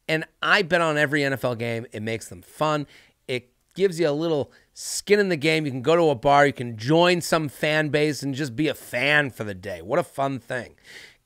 And I bet on every NFL game. It makes them fun. It gives you a little skin in the game. You can go to a bar. You can join some fan base and just be a fan for the day. What a fun thing.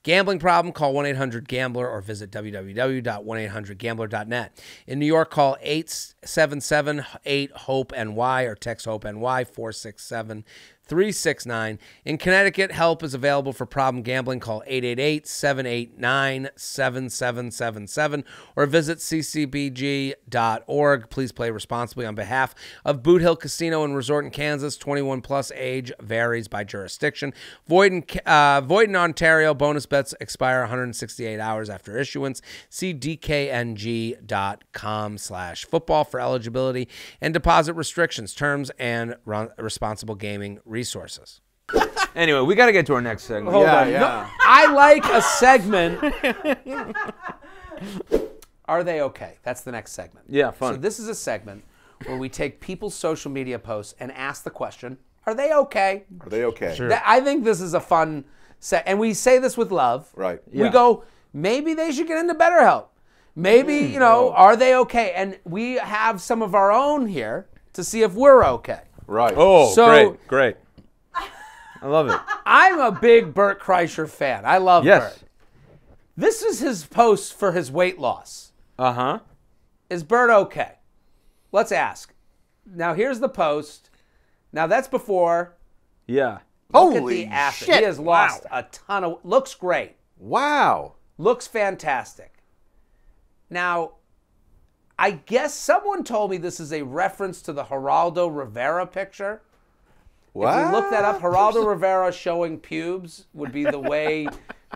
Gambling problem? Call 1-800-GAMBLER or visit www.1800gambler.net. In New York, call 877-8-HOPE-NY or text HOPE-NY 467-369. In Connecticut, help is available for problem gambling. Call 888-789-7777 or visit ccbg.org. Please play responsibly on behalf of Boot Hill Casino and Resort in Kansas. 21 plus age varies by jurisdiction. Void in Ontario. Bonus bets expire 168 hours after issuance. See dkng.com/football for eligibility and deposit restrictions, terms, and responsible gaming resources. Anyway, we got to get to our next segment. Hold on. Yeah. No, I like a segment. Are they okay? That's the next segment. Yeah, fun. So this is a segment where we take people's social media posts and ask the question, are they okay? Are they okay? Sure. I think this is a fun set. And we say this with love. Right. Yeah. We go, maybe they should get into BetterHelp. Maybe, are they okay? And we have some of our own here to see if we're okay. Right. Oh, so, great. I love it. I'm a big Bert Kreischer fan. I love Bert. This is his post for his weight loss. Uh-huh. Is Bert okay? Let's ask. Now, here's the post. Now, that's before. Yeah. Holy shit. He has lost a ton of... Looks great. Wow. Looks fantastic. Now... I guess someone told me this is a reference to the Geraldo Rivera picture. What? If you look that up, Geraldo Rivera showing pubes would be the way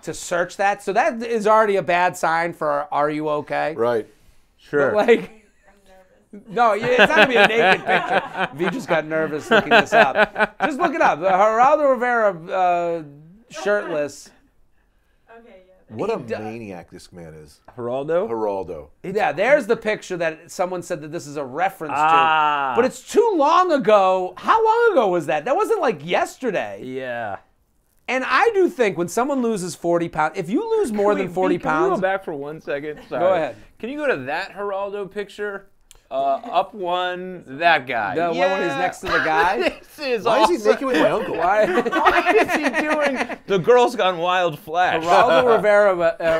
to search that. So that is already a bad sign for "Are you okay?" Right. Sure. But like, I'm nervous. No, it's not gonna be a naked picture. If you just got nervous looking this up, just look it up. Geraldo Rivera shirtless. Okay. Yeah. What a maniac this man is. Geraldo? Geraldo. Yeah, there's the picture that someone said that this is a reference to. But it's too long ago. How long ago was that? That wasn't like yesterday. Yeah. And I do think when someone loses 40 pounds, if you lose more than 40 pounds... Can we go back for 1 second? Sorry. Go ahead. Can you go to that Geraldo picture? Up one, that guy. The one who's next to the guy? Why is he naked with my uncle? Why is he doing the Girls Gone Wild flash? Geraldo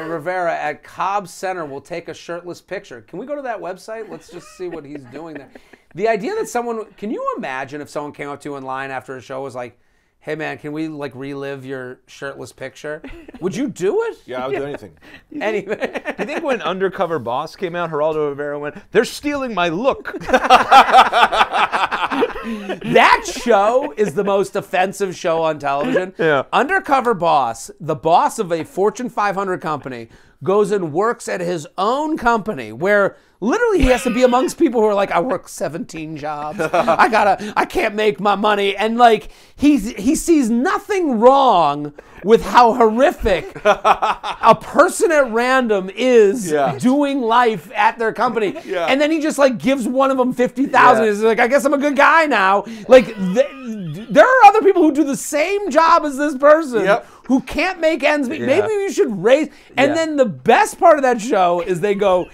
Rivera at Cobb Center will take a shirtless picture. Can we go to that website? Let's just see what he's doing there. The idea that someone... Can you imagine if someone came up to you in line after a show was like, hey, man, can we, like, relive your shirtless picture? Would you do it? Yeah, I would do anything. Anything. Do you think when Undercover Boss came out, Geraldo Rivera went, they're stealing my look? That show is the most offensive show on television. Yeah. Undercover Boss, the boss of a Fortune 500 company, goes and works at his own company where literally he has to be amongst people who are like, I work 17 jobs. I can't make my money. And like, he sees nothing wrong with how horrific a person at random is doing life at their company. Yeah. And then he just like gives one of them 50,000. He's like, I guess I'm a good guy now. Like, there are other people who do the same job as this person who can't make ends meet. Maybe you should raise. And then the best part of that show is they go,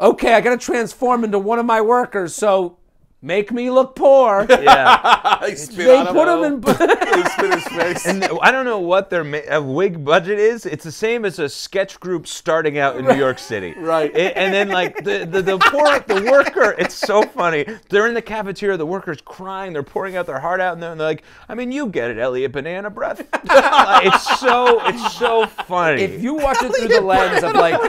okay, I got to transform into one of my workers, so make me look poor. Yeah. They put him in... They spit his face. And I don't know what their wig budget is. It's the same as a sketch group starting out in New York City. Right. And then, like, the worker, it's so funny. They're in the cafeteria, the worker's crying, they're pouring out their heart out, and they're like, I mean, you get it, Elliot Banana Breath. It's so funny. If you watch it through the lens of, like,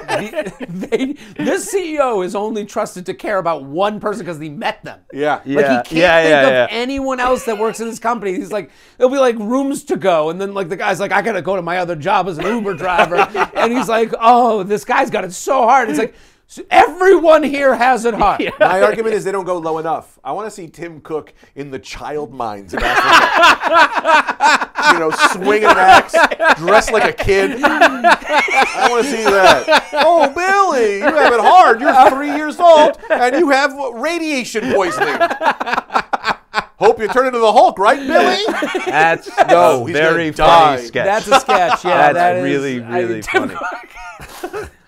this CEO is only trusted to care about one person because he met them. Yeah. Like, he can't think of anyone else that works in his company. He's like, it'll be like rooms to go. And then, like, the guy's like, I got to go to my other job as an Uber driver. And he's like, oh, this guy's got it so hard. It's like, so everyone here has it hard. Yeah. My argument is they don't go low enough. I want to see Tim Cook in the child mines of Africa. You know, swinging an axe, dressed like a kid. I want to see that. Oh, Billy, you have it hard. You're 3 years old, and you have radiation poisoning. Hope you turn into the Hulk, right, Billy? That's no, very funny sketch. That's a sketch, yeah. That's really, really funny.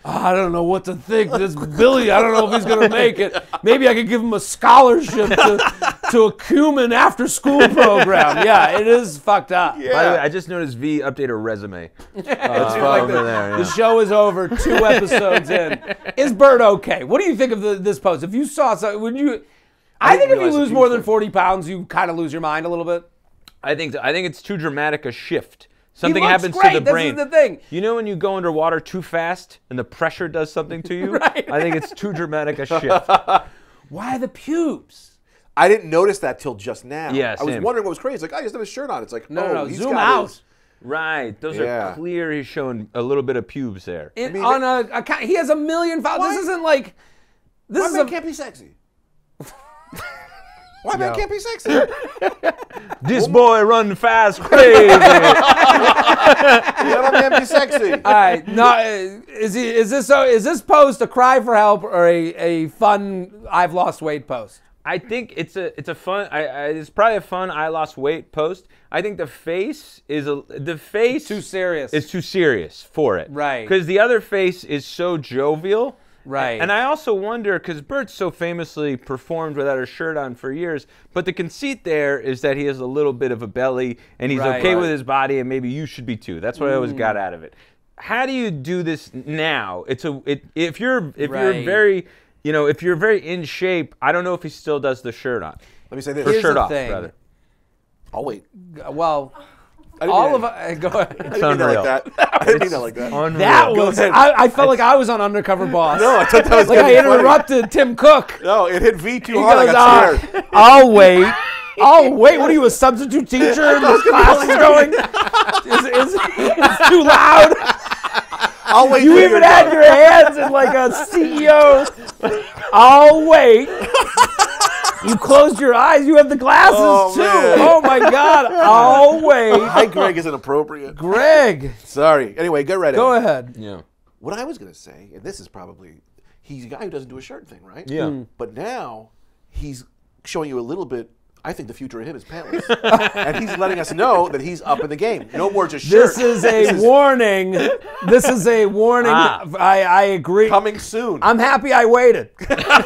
I don't know what to think. This Billy, I don't know if he's going to make it. Maybe I could give him a scholarship to a Cuban after-school program. Yeah, it is fucked up. Yeah. By the way, I just noticed V updated her resume. The show is over, 2 episodes in. Is Bert okay? What do you think of this post? If you saw something, would you... I think if you lose more than 40 pounds, you kind of lose your mind a little bit. I think so. I think it's too dramatic a shift. Something happens to the brain. This is the thing. You know when you go underwater too fast and the pressure does something to you? Right. I think it's too dramatic a shift. Why the pubes? I didn't notice that till just now. Yeah, I was wondering what was crazy. It's like, I just have a shirt on. It's like, no, he's zoom out. Right. Those are clear. He's showing a little bit of pubes there. He has 1 million followers. This isn't like... Why men can't be sexy? Why man can't be sexy? This boy run fast, crazy. That man can't be sexy. All right, no, is this post a cry for help or a fun I've lost weight post? I think it's a fun. It's probably a fun I lost weight post. I think the face is it's too serious. It's too serious for it, right? Because the other face is so jovial. Right. And I also wonder, because Bert's so famously performed without a shirt on for years, but the conceit there is that he has a little bit of a belly, and he's okay with his body, and maybe you should be too. That's what I always got out of it. How do you do this now? If you're very in shape, I don't know if he still does the shirt on. Let me say this. Here's shirt off, rather. I'll wait. Well... It's unreal. I didn't mean that like that. Unreal. That was. I felt like I was on Undercover Boss. No, I thought that was like I interrupted Tim Cook. No, it hit V too hard. Goes, I got scared. I'll wait. I'll wait. What are you, a substitute teacher? And this class is going. It's too loud. I'll wait. You even had your hands in like a CEO. I'll wait. You closed your eyes. You have the glasses, too. Man. Oh, my God. Oh, wait. Hi, Greg isn't appropriate. Greg. Sorry. Anyway, get ready. Go ahead. Yeah. What I was going to say, and this is probably, he's a guy who doesn't do a shirt thing, right? Yeah. Mm. But now he's showing you a little bit. I think the future of him is pantless. And he's letting us know that he's up in the game. No more just shirt. This is warning. This is a warning. I agree. Coming soon. I'm happy I waited. Because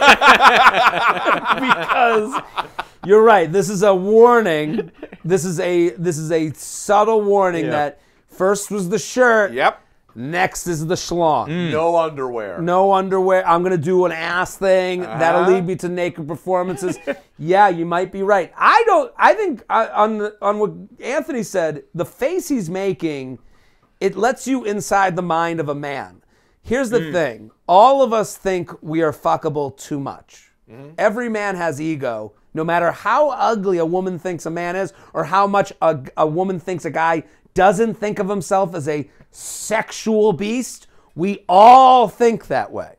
you're right. This is a warning. This is a subtle warning that first was the shirt. Yep. Next is the schlong. Mm. No underwear. No underwear. I'm going to do an ass thing. That'll lead me to naked performances. Yeah, you might be right. I think on what Anthony said, the face he's making, it lets you inside the mind of a man. Here's the thing. All of us think we are fuckable too much. Mm-hmm. Every man has ego, no matter how ugly a woman thinks a man is or how much a woman thinks a guy doesn't think of himself as a sexual beast. We all think that way.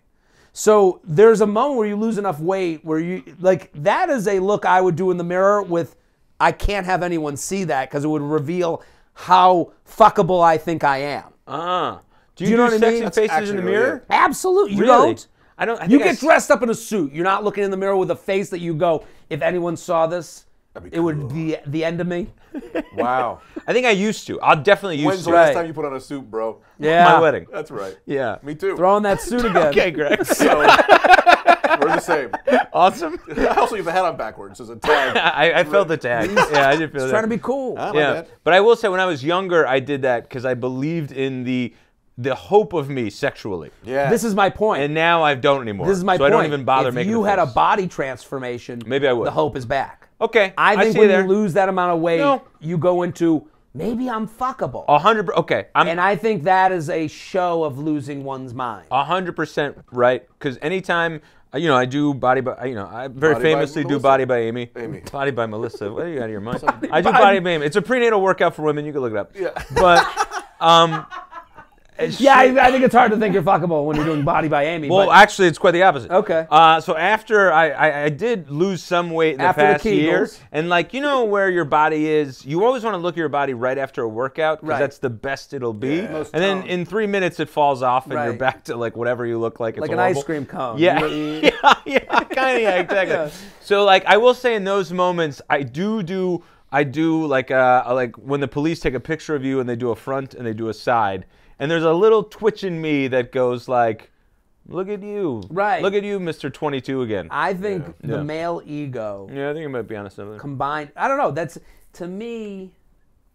So there's a moment where you lose enough weight where you, like, that is a look I would do in the mirror with, I can't have anyone see that because it would reveal how fuckable I think I am. Do you know what I mean? Faces in the mirror? Absolutely. Really? You don't? I think you get dressed up in a suit. You're not looking in the mirror with a face that you go, if anyone saw this, it would be the end of me. Wow. I think I used to. I'll definitely used to. When's the last time you put on a suit, bro? Yeah. My wedding. That's right. Yeah. Me too. Throw on that suit again. Okay, Greg. So, we're the same. Awesome. I also have the hat on backwards as a tag. I felt the tag. Yeah, I did feel that. Trying to be cool. Yeah. But I will say, when I was younger, I did that because I believed in the hope of me sexually. Yeah. This is my point. And now I don't anymore. This is my point. So I don't even bother making it. If you had a body transformation, maybe I would. The hope is back. Okay. I think when you lose that amount of weight, you go into, maybe I'm fuckable. 100%. Okay. And I think that is a show of losing one's mind. 100% right. Because anytime, you know, I do Body by, you know, I very famously do Body by Amy. Body by Melissa. What are you out of your mind? I do Body by Amy. It's a prenatal workout for women. You can look it up. Yeah. But, yeah, I think it's hard to think you're fuckable when you're doing Body by Amy. Well, actually, it's quite the opposite. Okay. So after I did lose some weight in the past year, and like, you know where your body is, you always want to look at your body right after a workout because that's the best it'll be. Yeah. And then in 3 minutes it falls off and you're back to like whatever you look like. It's like an ice cream cone. Yeah, yeah, exactly. Yeah. So like, I will say in those moments, I do like when the police take a picture of you and they do a front and they do a side. And there's a little twitch in me that goes like, look at you. Right. Look at you, Mr. 22 again. I think the male ego. Yeah, I think you might be honest with that. Combined. I don't know. That's, to me,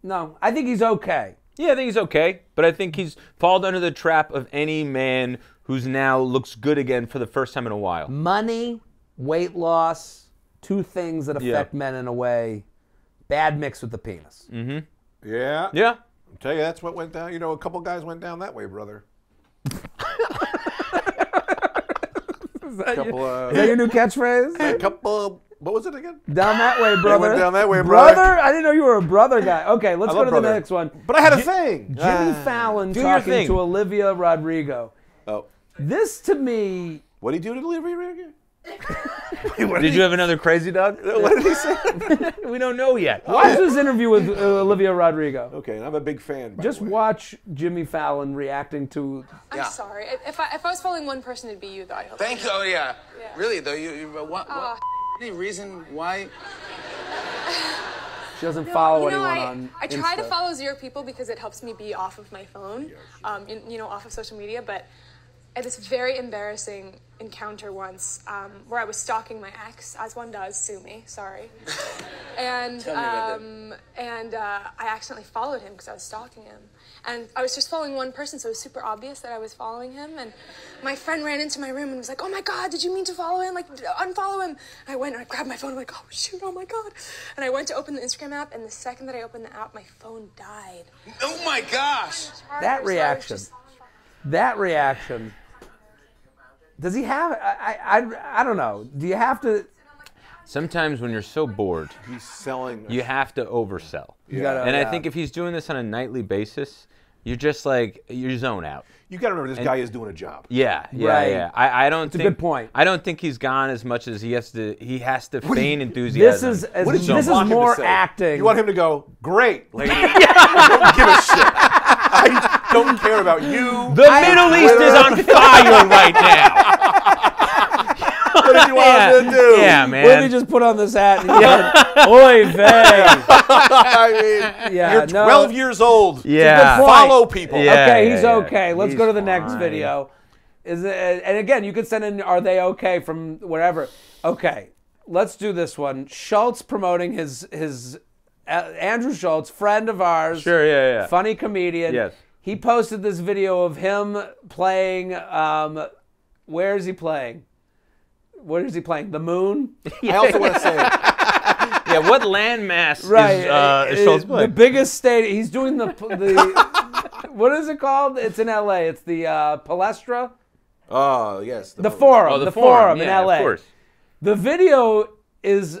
no. I think he's okay. Yeah, I think he's okay. But I think he's fallen under the trap of any man who's now looks good again for the first time in a while. Money, weight loss, two things that affect men in a way. Bad mix with the penis. Mm-hmm. Yeah. Yeah. I'll tell you, that's what went down. You know, a couple guys went down that way, brother. Is that your new catchphrase? A couple, what was it again? Down that way, brother. They went down that way, brother. I didn't know you were a brother guy. Okay, let's go to the next one. But I had a thing. Jimmy Fallon talking to Olivia Rodrigo. Oh. This to me. What did he do to Olivia Rodrigo? Did you have another crazy dog? What did he say? We don't know yet. Watch this interview with Olivia Rodrigo. Okay, and I'm a big fan. Just watch Jimmy Fallon reacting to. I'm sorry. If I was following one person, it'd be you, though. I hope. Thank you. Oh yeah. Really though, what any reason why? She doesn't follow anyone on Instagram. I try to follow zero people because it helps me be off of my phone, off of social media, but. I had this very embarrassing encounter once where I was stalking my ex, as one does, sue me, sorry. And I accidentally followed him because I was stalking him. And I was just following one person, so it was super obvious that I was following him. And my friend ran into my room and was like, oh my God, did you mean to follow him? Like, unfollow him. And I went and I grabbed my phone, I'm like, oh shoot, oh my God. And I went to open the Instagram app, and the second that I opened the app, my phone died. Oh my gosh. That reaction. That reaction. Does he have? I don't know. Do you have to? Sometimes when you're so bored, he's selling. You have to oversell. You gotta, and I think if he's doing this on a nightly basis, You're just like, you zone out. You got to remember, this guy is doing a job. Yeah, yeah, right. Yeah. I don't think, a good point. I don't think he's gone as much as he has to feign enthusiasm. This is more acting. You want him to go, great, lady. I don't give a shit. I don't care about you. The Middle East is on fire right now. What did you want him to do? Yeah, man. Let me just put on this hat and get oy vey. I mean, yeah, you're 12 years old. Yeah. Follow people. Yeah, okay, he's okay. Let's go to the next video. And again, you could send in, are they okay, from wherever. Okay, let's do this one. Schulz promoting his Andrew Schulz, friend of ours. Sure, yeah. Funny comedian. Yes. He posted this video of him playing, where is he playing? What is he playing? The moon? I also want to say it. Yeah, what landmass is Schulz playing? The biggest stadium. He's doing the what is it called? It's in L.A. It's the Palestra? Oh, yes. The Forum. Oh, the Forum in L.A. Of course. The video is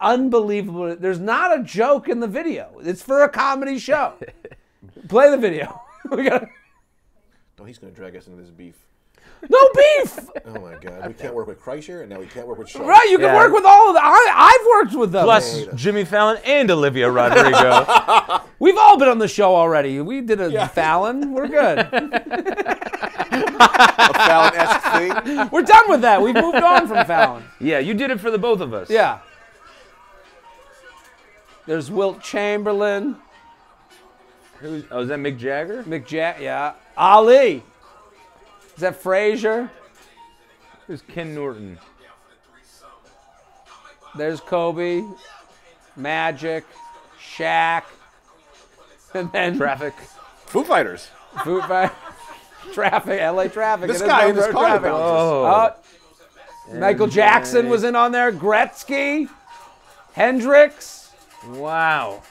unbelievable. There's not a joke in the video. It's for a comedy show. Play the video. No, he's going to drag us into this beef. No beef! Oh my God. We can't work with Kreischer, and now we can't work with Schulz. Right, you can work with all of them. I've worked with them. Plus Jimmy Fallon and Olivia Rodrigo. We've all been on the show already. We did a Fallon. We're good. A Fallon-esque thing? We're done with that. We've moved on from Fallon. Yeah, you did it for the both of us. Yeah. There's Wilt Chamberlain. Is that Mick Jagger? Mick Jagger, yeah. Ali. Is that Frazier? Who's Ken Norton? There's Kobe, Magic, Shaq, and then Traffic. Foo Fighters. Foo Fighters. Traffic. LA Traffic. This guy in this car. Michael Jackson was in on there. Gretzky, Hendrix. Wow.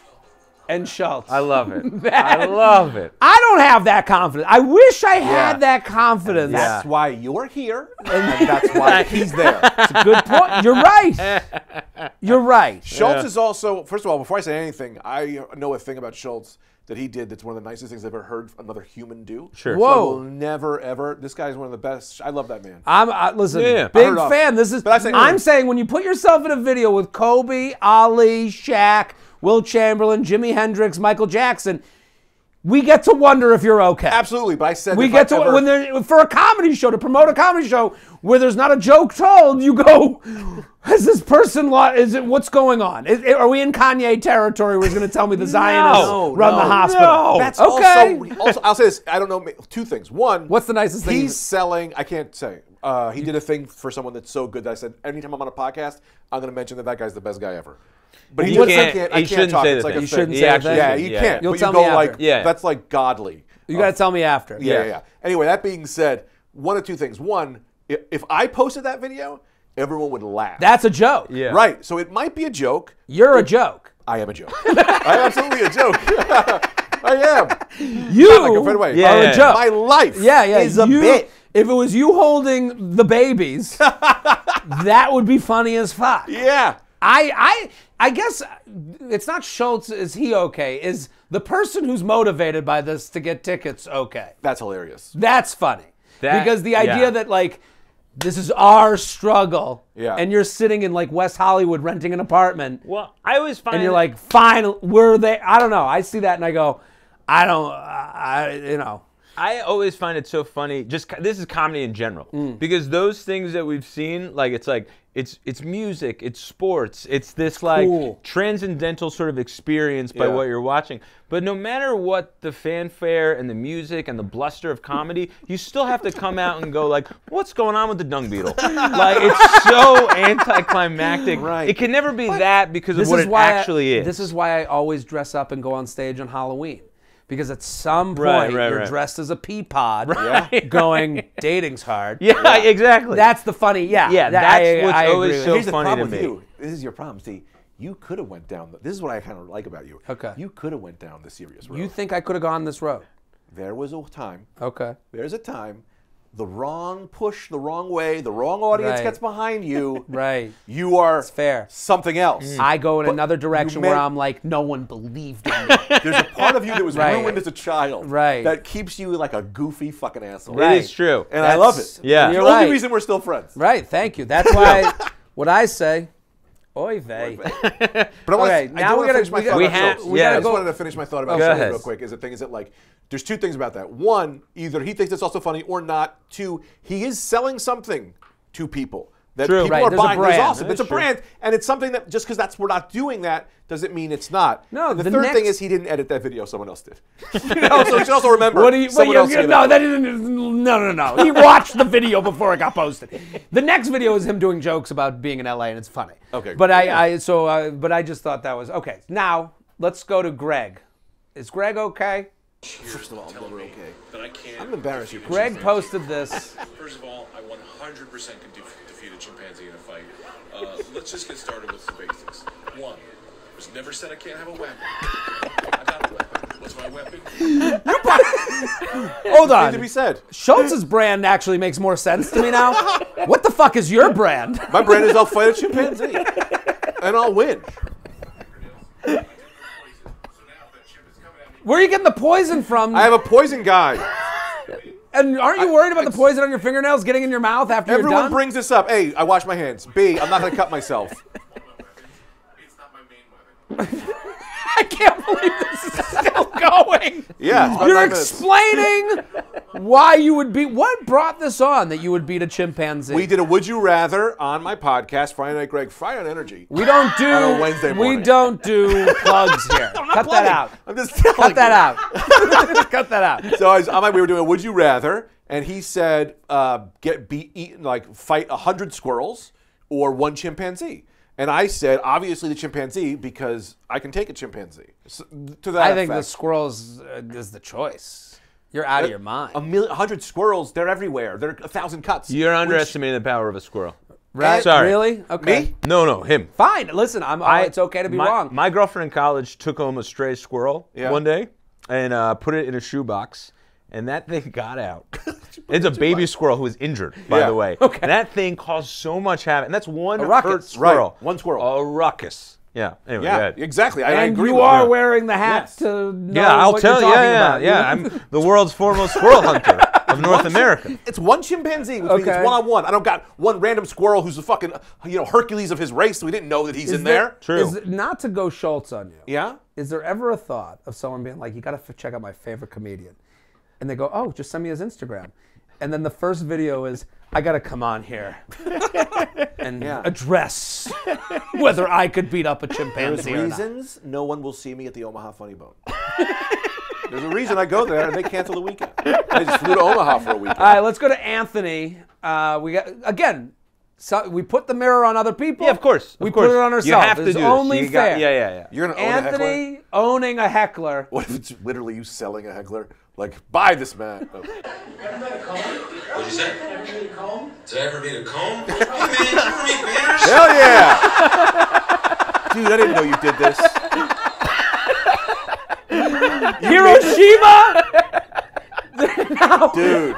And Schulz. I love it. I love it. I don't have that confidence. I wish I had that confidence. And that's why you're here. And that's why he's there. It's a good point. You're right. You're right. Schulz is also, first of all, before I say anything, I know a thing about Schulz that he did that's one of the nicest things I've ever heard another human do. Sure. Whoa. So I will never, ever. This guy is one of the best. I love that man. Listen, big fan. This is. But I'm saying when you put yourself in a video with Kobe, Ali, Shaq, Will Chamberlain, Jimi Hendrix, Michael Jackson, we get to wonder if you're okay. Absolutely, but I said we get to for a comedy show, to promote a comedy show where there's not a joke told. You go, is this person? Is it what's going on? Are we in Kanye territory? Where he's going to tell me the Zionists run the hospital? No. That's okay. Also, I'll say this. I don't know. Two things. One, what's the nicest thing? He's selling. I can't say. He did a thing for someone that's so good that I said, anytime I'm on a podcast, I'm going to mention that guy's the best guy ever. But he shouldn't talk. It's like a thing. You shouldn't say that. Yeah, you can't. You'll tell me after. That's like godly. You got to tell me after. Yeah. Anyway, that being said, one of two things. One, if I posted that video, everyone would laugh. That's a joke. Yeah. Right. So it might be a joke. You're a joke. I am a joke. I'm absolutely a joke. I am. You are a joke. My life is a bit. If it was you holding the babies, that would be funny as fuck. Yeah. I guess it's not Schulz. Is he okay? Is the person who's motivated by this to get tickets okay? That's hilarious. That's funny. Because the idea that like this is our struggle, and you're sitting in like West Hollywood renting an apartment. Well, I always find, and you're like, fine, we're there. I don't know. I see that and I go, I always find it so funny. Just this is comedy in general because those things that we've seen, like it's music, it's sports, it's this like transcendental sort of experience by what you're watching. But no matter what the fanfare and the music and the bluster of comedy, you still have to come out and go like, what's going on with the dung beetle? Like it's so anticlimactic. Right. It can never be that because of what it actually is. This is why I always dress up and go on stage on Halloween. Because at some point, you're dressed as a pea pod, going, dating's hard. Yeah, exactly. That's the funny, that's what's always so funny to me. This is your problem. See, you could have went down, this is what I kind of like about you. Okay. You could have went down the serious road. You think I could have gone this road? There was a time. Okay. There's a time the wrong push, the wrong way, the wrong audience gets behind you, you are something else. I go in another direction where I'm like, no one believed in me. There's a part of you that was ruined as a child that keeps you like a goofy fucking asshole. It is true. And I love it. Yeah. It's the only reason we're still friends. Right, thank you. That's why what I say, oy vey. But okay, now we're going to I just wanted to finish my thought about Schulz real quick. Is the thing is that like, there's two things about that. One, either he thinks it's also funny or not. Two, he is selling something to people that people are buying. It's awesome. It's a brand, and it's something that just because that's we're not doing that doesn't mean it's not. No. And the third thing is he didn't edit that video; someone else did. You know, so you should also remember. No. He watched the video before it got posted. The next video is him doing jokes about being in LA, and it's funny. Okay. But I just thought that was okay. Now let's go to Greg. Is Greg okay? First of all, we're okay. But I can't. I'm embarrassed. Greg posted this. First of all, I 100% can defeat a chimpanzee in a fight. Let's just get started with the basics. One, I was never said I can't have a weapon. I got a weapon. What's my weapon? Hold on. To be said. Schulz's brand actually makes more sense to me now. What the fuck is your brand? My brand is I'll fight a chimpanzee and I'll win. Where are you getting the poison from? I have a poison guy. And aren't you worried about the poison on your fingernails getting in your mouth after you're done? Everyone brings this up. A, I wash my hands. B, I'm not going to cut myself. It's not my main weapon. I can't believe this is still going. Yeah. You're explaining why you would beat. What brought this on that you would beat a chimpanzee? We did a Would You Rather on my podcast, Friday Night Greg, Friday on Energy. We don't do. On a Wednesday morning. We don't do plugs here. I'm not cut plugging. That out. I'm just telling you. Cut that out. So we were doing a Would You Rather, and he said, fight 100 squirrels or one chimpanzee. And I said, obviously the chimpanzee, because I can take a chimpanzee. So, to that effect, the squirrels is the choice. You're out of your mind. 100 squirrels, they're everywhere. They're 1,000 cuts. You're underestimating the power of a squirrel. Right? Sorry. Really? Okay. Me? No, him. Fine. Listen, it's okay to be wrong. My girlfriend in college took home a stray squirrel one day and put it in a shoebox. And that thing got out. It's a baby squirrel who was injured, by the way. Okay. And that thing caused so much havoc. And that's one hurt squirrel. Right. One squirrel. A ruckus. Yeah. Anyway. Yeah. Exactly. I agree. You are wearing the hat to know what you're talking about. Yeah. I'm the world's foremost squirrel hunter of North America. It's one chimpanzee, which means it's one-on-one. I don't got one random squirrel who's a fucking Hercules of his race. We didn't know that he's in there. True. Not to go Schulz on you. Yeah. Is there ever a thought of someone being like, you got to check out my favorite comedian? And they go, oh, just send me his Instagram. And then the first video is, I got to come on here and address whether I could beat up a chimpanzee or not. There's reasons no one will see me at the Omaha Funny Bone. There's a reason I go there and they cancel the weekend. I just flew to Omaha for a weekend. All right, let's go to Anthony. We put the mirror on other people. Yeah, of course. We put it on ourselves. You have to do only this. Fair. Yeah. You're going to own a heckler? Anthony owning a heckler. What if it's literally you selling a heckler? Like, buy this man. Oh. What'd you say? Did I ever meet a comb? Hey, man, did you ever meet bears? Hell yeah! Dude, I didn't know you did this. Hiroshima? Dude.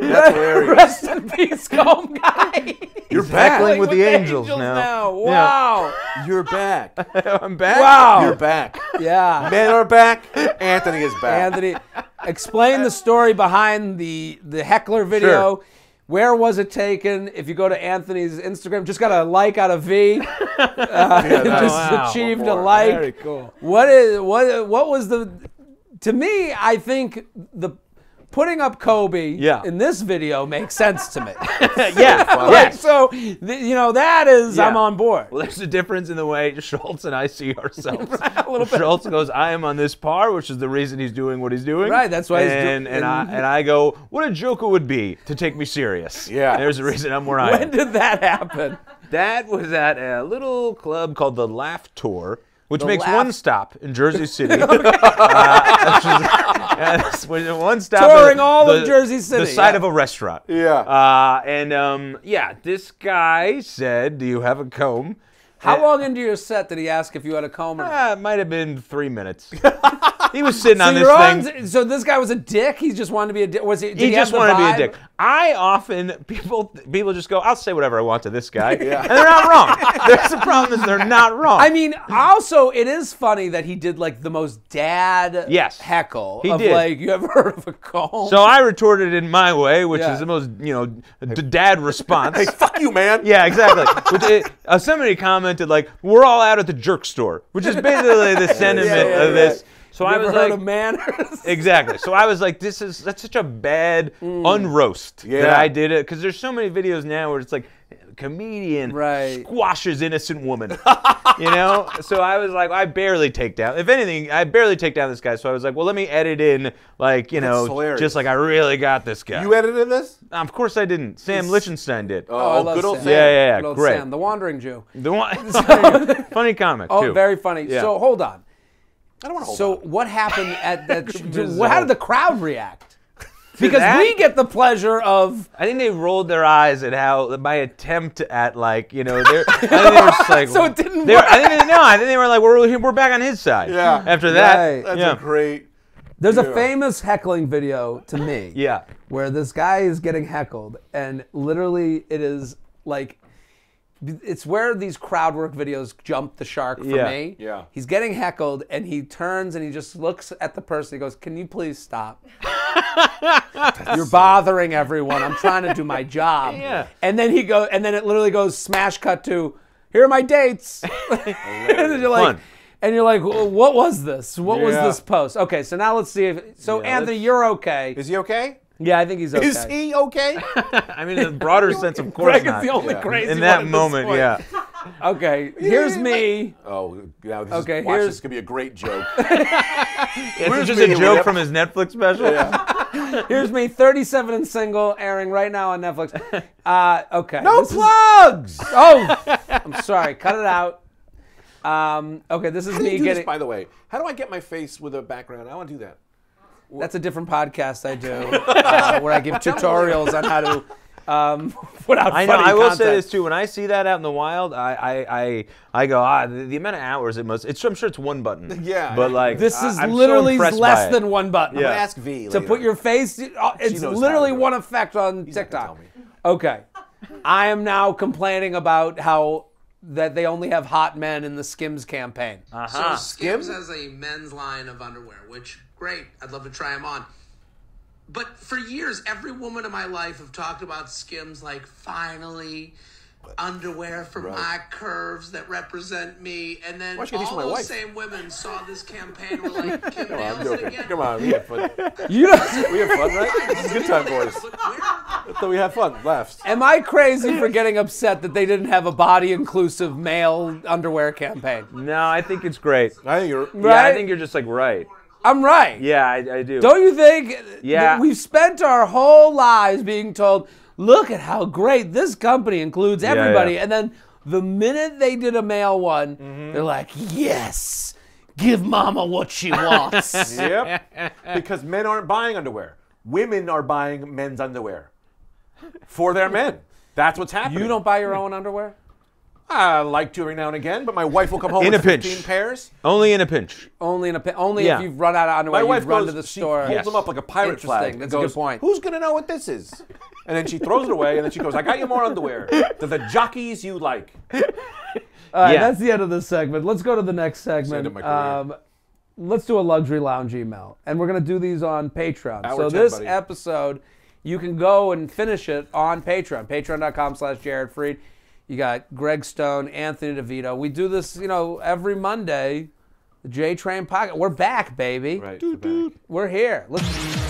That's hilarious. Rest in peace, comb guy. You're back playing with the angels now. Wow. Yeah. You're back. I'm back? Wow. You're back. Yeah. Men are back. Anthony is back. Anthony. Explain the story behind the heckler video. Sure. Where was it taken? If you go to Anthony's Instagram, just got a like out of V. Achieved a like. Very cool. What was the? To me, I think the putting up Kobe in this video makes sense to me. So that is I'm on board. Well, there's a difference in the way Schulz and I see ourselves. Right, a little bit. Schulz goes, I am on this par, which is the reason he's doing what he's doing. Right, that's why he's doing. And I go, what a joke it would be to take me serious. Yeah, and there's a reason I'm where I am. When did that happen? That was at a little club called the Laugh Tour, which makes one stop in Jersey City. One stop. Touring all of Jersey City. The side of a restaurant. Yeah. This guy said, do you have a comb? How long into your set did he ask if you had a comb? It might have been 3 minutes. He was sitting on this thing. So this guy was a dick. He just wanted to be a dick. Was he? He just wanted to be a dick. I often people just go, I'll say whatever I want to this guy, and they're not wrong. There's the problem is they're not wrong. I mean, also it is funny that he did like the most dad heckle. He did. Like, you ever heard of a comb? So I retorted in my way, which is the most dad response. Hey, fuck you, man. Yeah, exactly. Somebody commented like, "We're all out at the jerk store," which is basically the sentiment of this. So I was like, "Of manners?" Exactly. So I was like, "This is such a bad unroast that I did it," because there's so many videos now where it's like, comedian squashes innocent woman, you know. So I was like, I barely take down. If anything, I barely take down this guy. So I was like, well, let me edit in, like, you know, just like I really got this guy. You edited this? Of course I didn't. Sam Lichtenstein did. Oh, good old Sam. Yeah, good old great. Sam, the Wandering Jew. The funny comic. Oh, too. Very funny. Yeah. So hold on. I don't want to hold on. So what happened at that? How did the crowd react? Because we get the pleasure of... I think they rolled their eyes at how my attempt at, like, you know, I think they were just like... So it didn't work. I think they were like, we're back on his side. Yeah. After that. Right. That's a great... There's a famous heckling video to me. Yeah. Where this guy is getting heckled, and literally it is like... It's where these crowd work videos jump the shark for me. Yeah. He's getting heckled, and he turns, and he just looks at the person. He goes, "Can you please stop? You're bothering everyone. I'm trying to do my job." Yeah. And then he goes, and then it literally goes smash cut to, "Here are my dates." And you're like, well, what was this? What was this post? Okay, so now let's see if. So Anthony, you're okay. Is he okay? Yeah, I think he's okay. Is he okay? I mean, in a broader sense, of course Greg not. Is the only crazy in that moment, okay, here's me. Oh, yeah, this could be a great joke. It's just a joke from his Netflix special. Yeah. Here's me, 37 and single, airing right now on Netflix. Okay. No plugs! Oh, I'm sorry. Cut it out. Okay, this is me getting... By the way, how do I get my face with a background? I want to do that. That's a different podcast I do, where I give tutorials on how to put out funny content. I will say this too. When I see that out in the wild, I go, the amount of hours it must. I'm sure it's one button. Yeah. But like, this is literally less than one button. Yeah. I'm gonna ask V later. To put your face. It's literally one effect on TikTok. Okay. I am now complaining about how. That they only have hot men in the Skims campaign. So Skims has a men's line of underwear, which, great, I'd love to try them on. But for years, every woman in my life have talked about Skims like, finally, underwear for my curves that represent me. And then all those same women saw this campaign and were like, Kim nails it again. Come on, we had fun. We had fun, right? It's a good time, boys. So we had fun. Left. Am I crazy for getting upset that they didn't have a body-inclusive male underwear campaign? No, I think it's great. I think you're right. Yeah, I think you're just like right. I'm right. Yeah, I do. Don't you think? Yeah. We've spent our whole lives being told, look at how great this company includes everybody. Yeah, yeah. And then the minute they did a male one, they're like, yes, give mama what she wants. Yep. Because men aren't buying underwear. Women are buying men's underwear for their men. That's what's happening. You don't buy your own underwear? I like to every now and again, but my wife will come home with 15 pairs. Only in a pinch. Only in a pinch. Only if you've run out of underwear, you run to the store. She holds them up like a pirate flag. That's a good point. Who's going to know what this is? And then she throws it away, and then she goes, I got you more underwear. They're the jockeys you like. All right, that's the end of this segment. Let's go to the next segment. Let's do a luxury lounge email, and we're going to do these on Patreon. So this episode, you can go and finish it on Patreon, patreon.com/Jared Freid. You got Greg Stone, Anthony DeVito. We do this, you know, every Monday. The J Train Pocket. We're back, baby. Right, we're back. We're here. Let's...